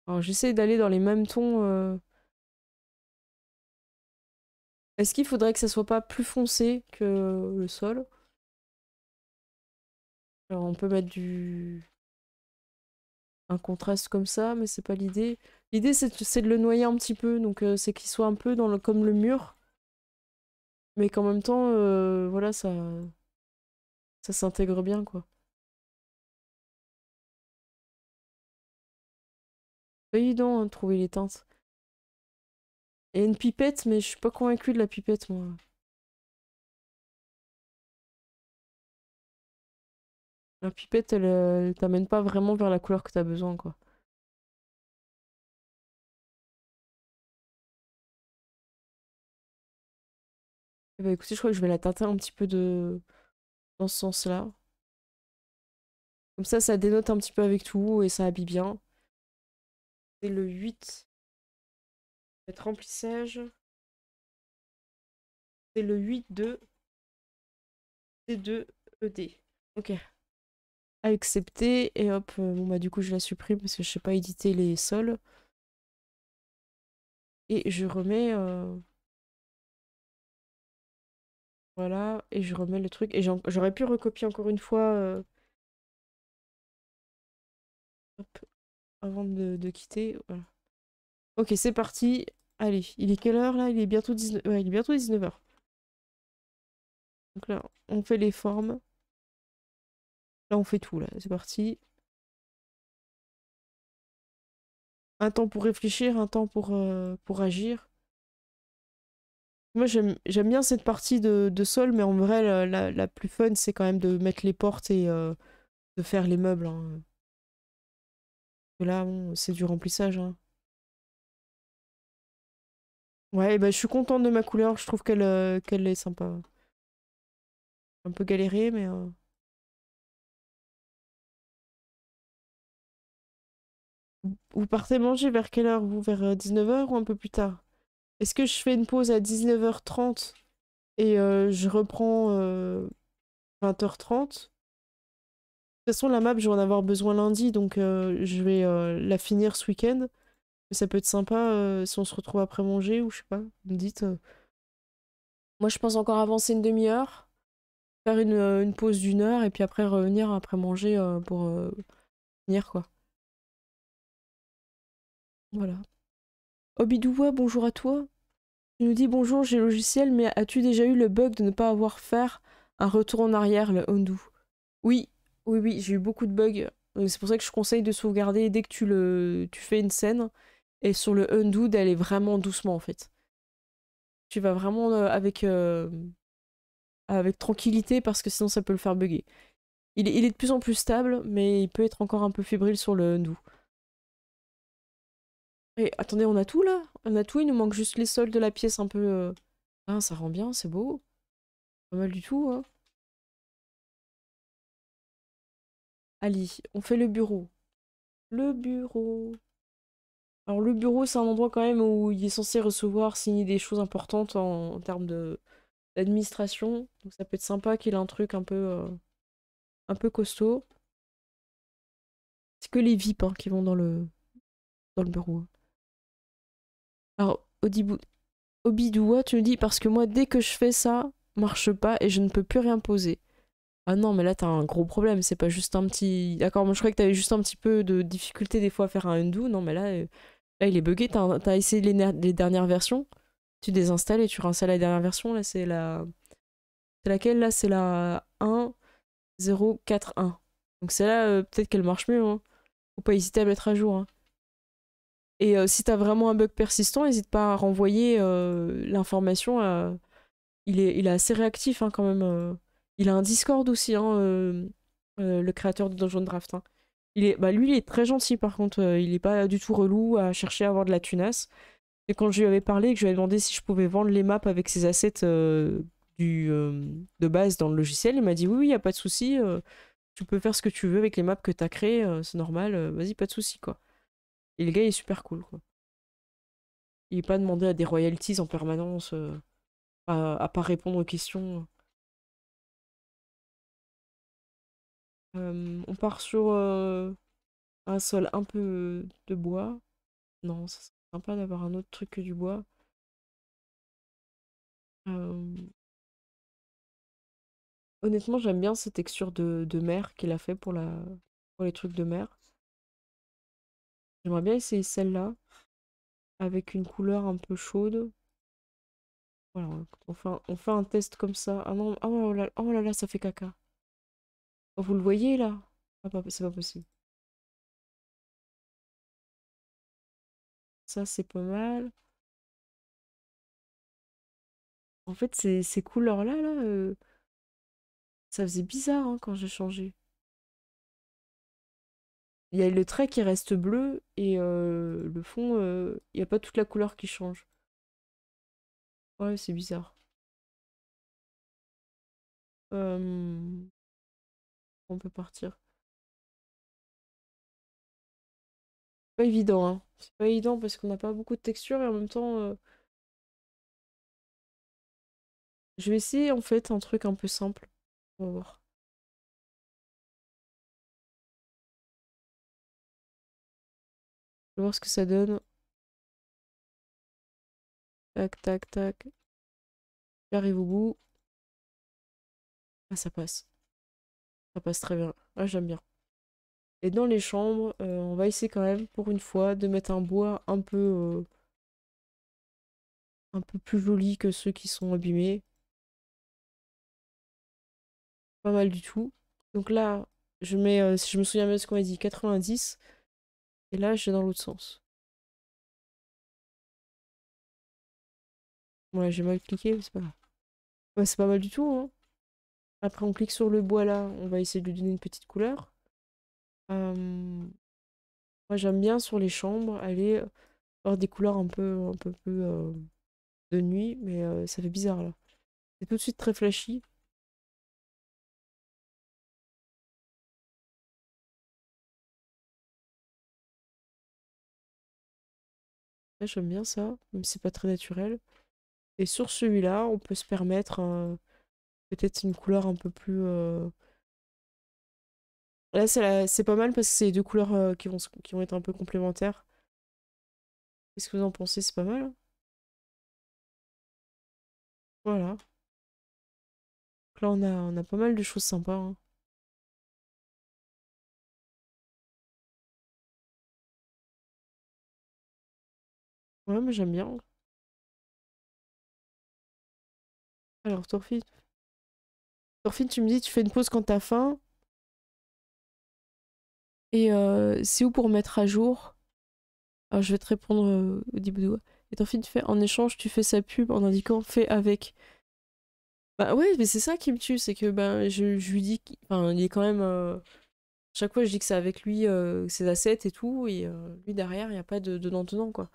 Alors, j'essaie d'aller dans les mêmes tons... Est-ce qu'il faudrait que ça soit pas plus foncé que le sol? Alors on peut mettre du... un contraste comme ça, mais c'est pas l'idée. L'idée c'est de le noyer un petit peu, donc c'est qu'il soit un peu dans le... comme le mur. Mais qu'en même temps, voilà, ça s'intègre bien quoi. C'est pas évident hein, de trouver les teintes. Il y a une pipette, mais je suis pas convaincue de la pipette, moi. La pipette, elle t'amène pas vraiment vers la couleur que t'as besoin, quoi. Et bah écoutez, je crois que je vais la teinter un petit peu de... dans ce sens-là. Comme ça, ça dénote un petit peu avec tout et ça habille bien. C'est le 8. Cette remplissage, c'est le 8 de C2 ED. Ok. Accepter et hop, bon bah du coup je la supprime parce que je sais pas éditer les sols. Et je remets... Voilà, et je remets le truc. Et j'aurais pu recopier encore une fois... Hop, avant de quitter, voilà. Ok, c'est parti. Allez, il est quelle heure là? Il est bientôt 19h. Ouais, il est bientôt 19h. Donc là, on fait les formes. Là, on fait tout, là. C'est parti. Un temps pour réfléchir, un temps pour agir. Moi j'aime bien cette partie de sol, mais en vrai la plus fun c'est quand même de mettre les portes et de faire les meubles. Hein. Là bon, c'est du remplissage. Hein. Ouais, bah, je suis contente de ma couleur, je trouve qu'elle est sympa. Un peu galéré, mais... Vous partez manger vers quelle heure? Vous vers 19 h ou un peu plus tard? Est-ce que je fais une pause à 19 h 30 et je reprends 20 h 30? De toute façon, la map, je vais en avoir besoin lundi, donc je vais la finir ce week-end. Ça peut être sympa si on se retrouve après manger ou je sais pas, vous me dites. Moi, je pense encore avancer une demi-heure, faire une pause d'1 h et puis après revenir après manger pour finir quoi. Voilà. Obidoua, bonjour à toi. Tu nous dis bonjour, j'ai le logiciel, mais as-tu déjà eu le bug de ne pas avoir fait un retour en arrière, le undo? Oui, oui, oui, j'ai eu beaucoup de bugs. C'est pour ça que je conseille de sauvegarder dès que tu fais une scène. Et sur le undo, d'aller vraiment doucement en fait. Tu vas vraiment avec tranquillité parce que sinon ça peut le faire bugger. Il est de plus en plus stable, mais il peut être encore un peu fébrile sur le undo. Et attendez, on a tout là? On a tout, il nous manque juste les sols de la pièce un peu... Ah, ça rend bien, c'est beau. Pas mal du tout, hein. Ali, on fait le bureau. Le bureau. Alors le bureau, c'est un endroit quand même où il est censé recevoir, signer des choses importantes en termes d'administration. Donc ça peut être sympa qu'il ait un truc un peu costaud. C'est que les VIP hein, qui vont dans le bureau. Alors, Obidoua, tu me dis, parce que moi, dès que je fais ça, marche pas et je ne peux plus rien poser. Ah non, mais là, t'as un gros problème, c'est pas juste un petit... D'accord, moi, je croyais que t'avais juste un petit peu de difficulté des fois à faire un undo. Non, mais là, là il est bugué. T'as essayé les dernières versions. Tu désinstalles et tu réinstalles la dernière version. Là, c'est la... C'est laquelle, là? C'est la 1.0.4.1. Donc celle-là, peut-être qu'elle marche mieux. Hein. Faut pas hésiter à mettre à jour. Hein. Et si t'as vraiment un bug persistant, n'hésite pas à renvoyer l'information. À... Il est assez réactif hein, quand même. Il a un Discord aussi, hein, le créateur de Dungeondraft. Hein. Lui, il est très gentil par contre. Il n'est pas du tout relou à chercher à avoir de la tunasse. Et quand je lui avais parlé et que je lui avais demandé si je pouvais vendre les maps avec ses assets de base dans le logiciel, il m'a dit oui, il n'y a pas de souci. Tu peux faire ce que tu veux avec les maps que tu as créées. C'est normal. Vas-y, pas de souci quoi. Et le gars, il est super cool. Quoi. Il n'est pas demandé à des royalties en permanence, à pas répondre aux questions. On part sur un sol un peu de bois. Non, ça serait sympa d'avoir un autre truc que du bois. Honnêtement, j'aime bien cette texture de mer qu'il a fait pour les trucs de mer. J'aimerais bien essayer celle-là avec une couleur un peu chaude. Voilà, on fait un test comme ça. Ah non, oh là là, ça fait caca. Vous le voyez là? Ah, c'est pas possible. Ça, c'est pas mal. En fait, ces couleurs-là, ça faisait bizarre hein, quand j'ai changé. Il y a le trait qui reste bleu et le fond, il n'y a pas toute la couleur qui change. Ouais, c'est bizarre. On peut partir. Pas évident, hein. C'est pas évident parce qu'on n'a pas beaucoup de texture et en même temps... Je vais essayer en fait un truc un peu simple. On va voir. Je vais voir ce que ça donne. Tac, tac, tac. J'arrive au bout. Ah, ça passe. Ça passe très bien. Ah, j'aime bien. Et dans les chambres, on va essayer quand même, pour une fois, de mettre un bois un peu plus joli que ceux qui sont abîmés. Pas mal du tout. Donc là, je mets, si je me souviens bien de ce qu'on a dit, 90. Et là, je vais dans l'autre sens. Bon là j'ai mal cliqué, c'est pas grave. Ouais, c'est pas mal du tout. Hein. Après on clique sur le bois là, on va essayer de lui donner une petite couleur. Moi j'aime bien sur les chambres aller avoir des couleurs un peu plus de nuit, mais ça fait bizarre là. C'est tout de suite très flashy. J'aime bien ça, même si c'est pas très naturel. Et sur celui-là, on peut se permettre peut-être une couleur un peu plus... Là, c'est pas mal parce que c'est deux couleurs qui vont être un peu complémentaires. Qu'est-ce que vous en pensez? C'est pas mal. Voilà. Donc là, on a pas mal de choses sympas. Hein. Ouais, mais j'aime bien. Alors, Thorfinn, tu me dis, tu fais une pause quand t'as faim. Et c'est où pour mettre à jour? Alors, je vais te répondre au début de... Et Thorfinn, tu fais en échange, tu fais sa pub en indiquant fait avec. Bah ouais, mais c'est ça qui me tue, c'est que bah, je lui dis... Enfin, il est quand même... Chaque fois, je dis que c'est avec lui, ses assets et tout. Et lui, derrière, il n'y a pas de non-tenant, quoi.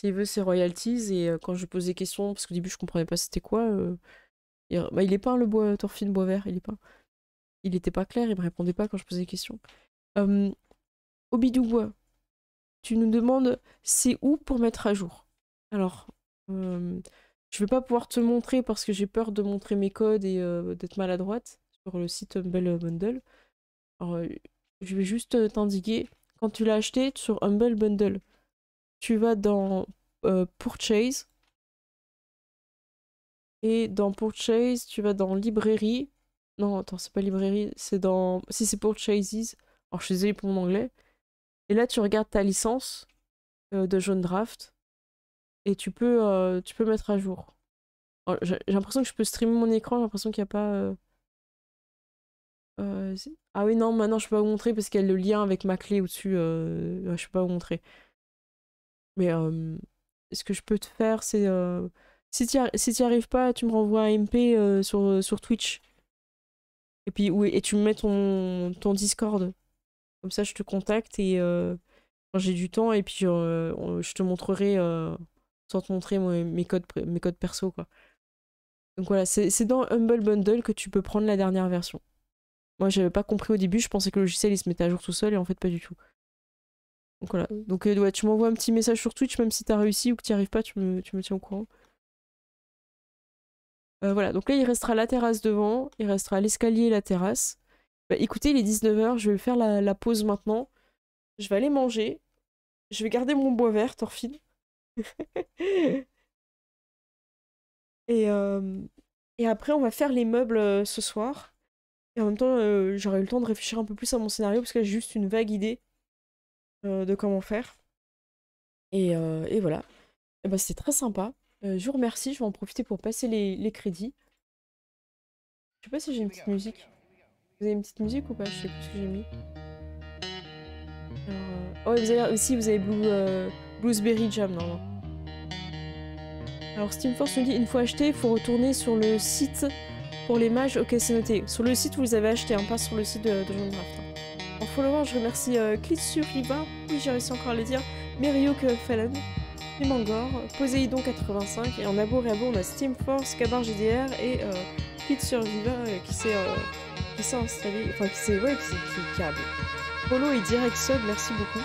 S'il veut ses royalties, et quand je pose des questions, parce qu'au début je comprenais pas c'était quoi, il est peint le bois, Thorfinn Boisvert, il est peint. Il était pas clair, il me répondait pas quand je posais des questions. Obidoubois, tu nous demandes c'est où pour mettre à jour. Alors, je vais pas pouvoir te montrer parce que j'ai peur de montrer mes codes et d'être maladroite sur le site Humble Bundle. Alors, je vais juste t'indiquer, quand tu l'as acheté sur Humble Bundle, tu vas dans Purchase. Et dans Purchase, tu vas dans Librairie. Non, attends, c'est pas Librairie, c'est dans... Si, c'est Purchases. Alors, je suis désolée pour mon anglais. Et là, tu regardes ta licence de Dungeondraft. Et tu peux mettre à jour. J'ai l'impression que je peux streamer mon écran, j'ai l'impression qu'il n'y a pas... Ah oui, non, maintenant, je peux pas vous montrer parce qu'il y a le lien avec ma clé au-dessus. Ouais, je peux pas vous montrer. Mais ce que je peux te faire, c'est... si tu n'y arrives pas, tu me renvoies un MP sur Twitch. Et puis et tu me mets ton Discord. Comme ça, je te contacte et quand j'ai du temps, et puis je te montrerai, sans te montrer moi, mes codes perso. Quoi. Donc voilà, c'est dans Humble Bundle que tu peux prendre la dernière version. Moi, j'avais pas compris au début, je pensais que le logiciel il se mettait à jour tout seul, et en fait, pas du tout. Donc voilà, donc ouais, tu m'envoies un petit message sur Twitch, même si t'as réussi ou que t'y arrives pas, tu me tiens au courant. Voilà, donc là il restera la terrasse devant, il restera l'escalier et la terrasse. Bah, écoutez, il est 19 h, je vais faire la pause maintenant. Je vais aller manger, je vais garder mon bois vert, Thorfinn. Et après on va faire les meubles ce soir. Et en même temps, j'aurai eu le temps de réfléchir un peu plus à mon scénario, parce que là j'ai juste une vague idée de comment faire. Et voilà. Et bah, c'était très sympa. Je vous remercie, je vais en profiter pour passer les crédits. Je sais pas si j'ai une petite musique. Vous avez une petite musique ou pas? Je sais plus ce que j'ai mis. Oh, et vous avez Blueberry Jam, non. Alors Steamforce nous dit, une fois acheté, il faut retourner sur le site pour les mages. Ok, c'est noté. Sur le site où vous les avez acheté, hein, pas sur le site de Dungeondraft. En followant, je remercie Klitsuriba, oui j'ai réussi encore à le dire, Merioc Fallen, Mangor, Poséidon85, et en abo-réabo on a Steamforce, Kabar GDR et Klitsuriba qui s'est installé, enfin qui s'est, ouais, qui a follow et direct sub, merci beaucoup.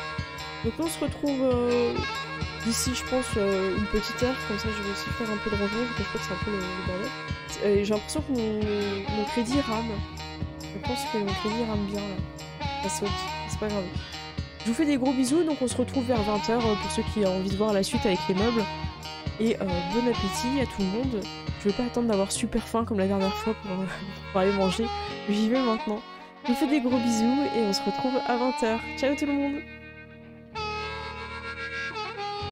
Donc on se retrouve d'ici je pense une petite heure, comme ça je vais aussi faire un peu de revue, parce que je crois que c'est un peu le bordel. J'ai l'impression que mon crédit rame, je pense que mon crédit rame bien là. Ça saute, c'est pas grave. Je vous fais des gros bisous, donc on se retrouve vers 20 h pour ceux qui ont envie de voir la suite avec les meubles. Et bon appétit à tout le monde. Je vais pas attendre d'avoir super faim comme la dernière fois pour aller manger. J'y vais maintenant. Je vous fais des gros bisous et on se retrouve à 20 h. Ciao tout le monde!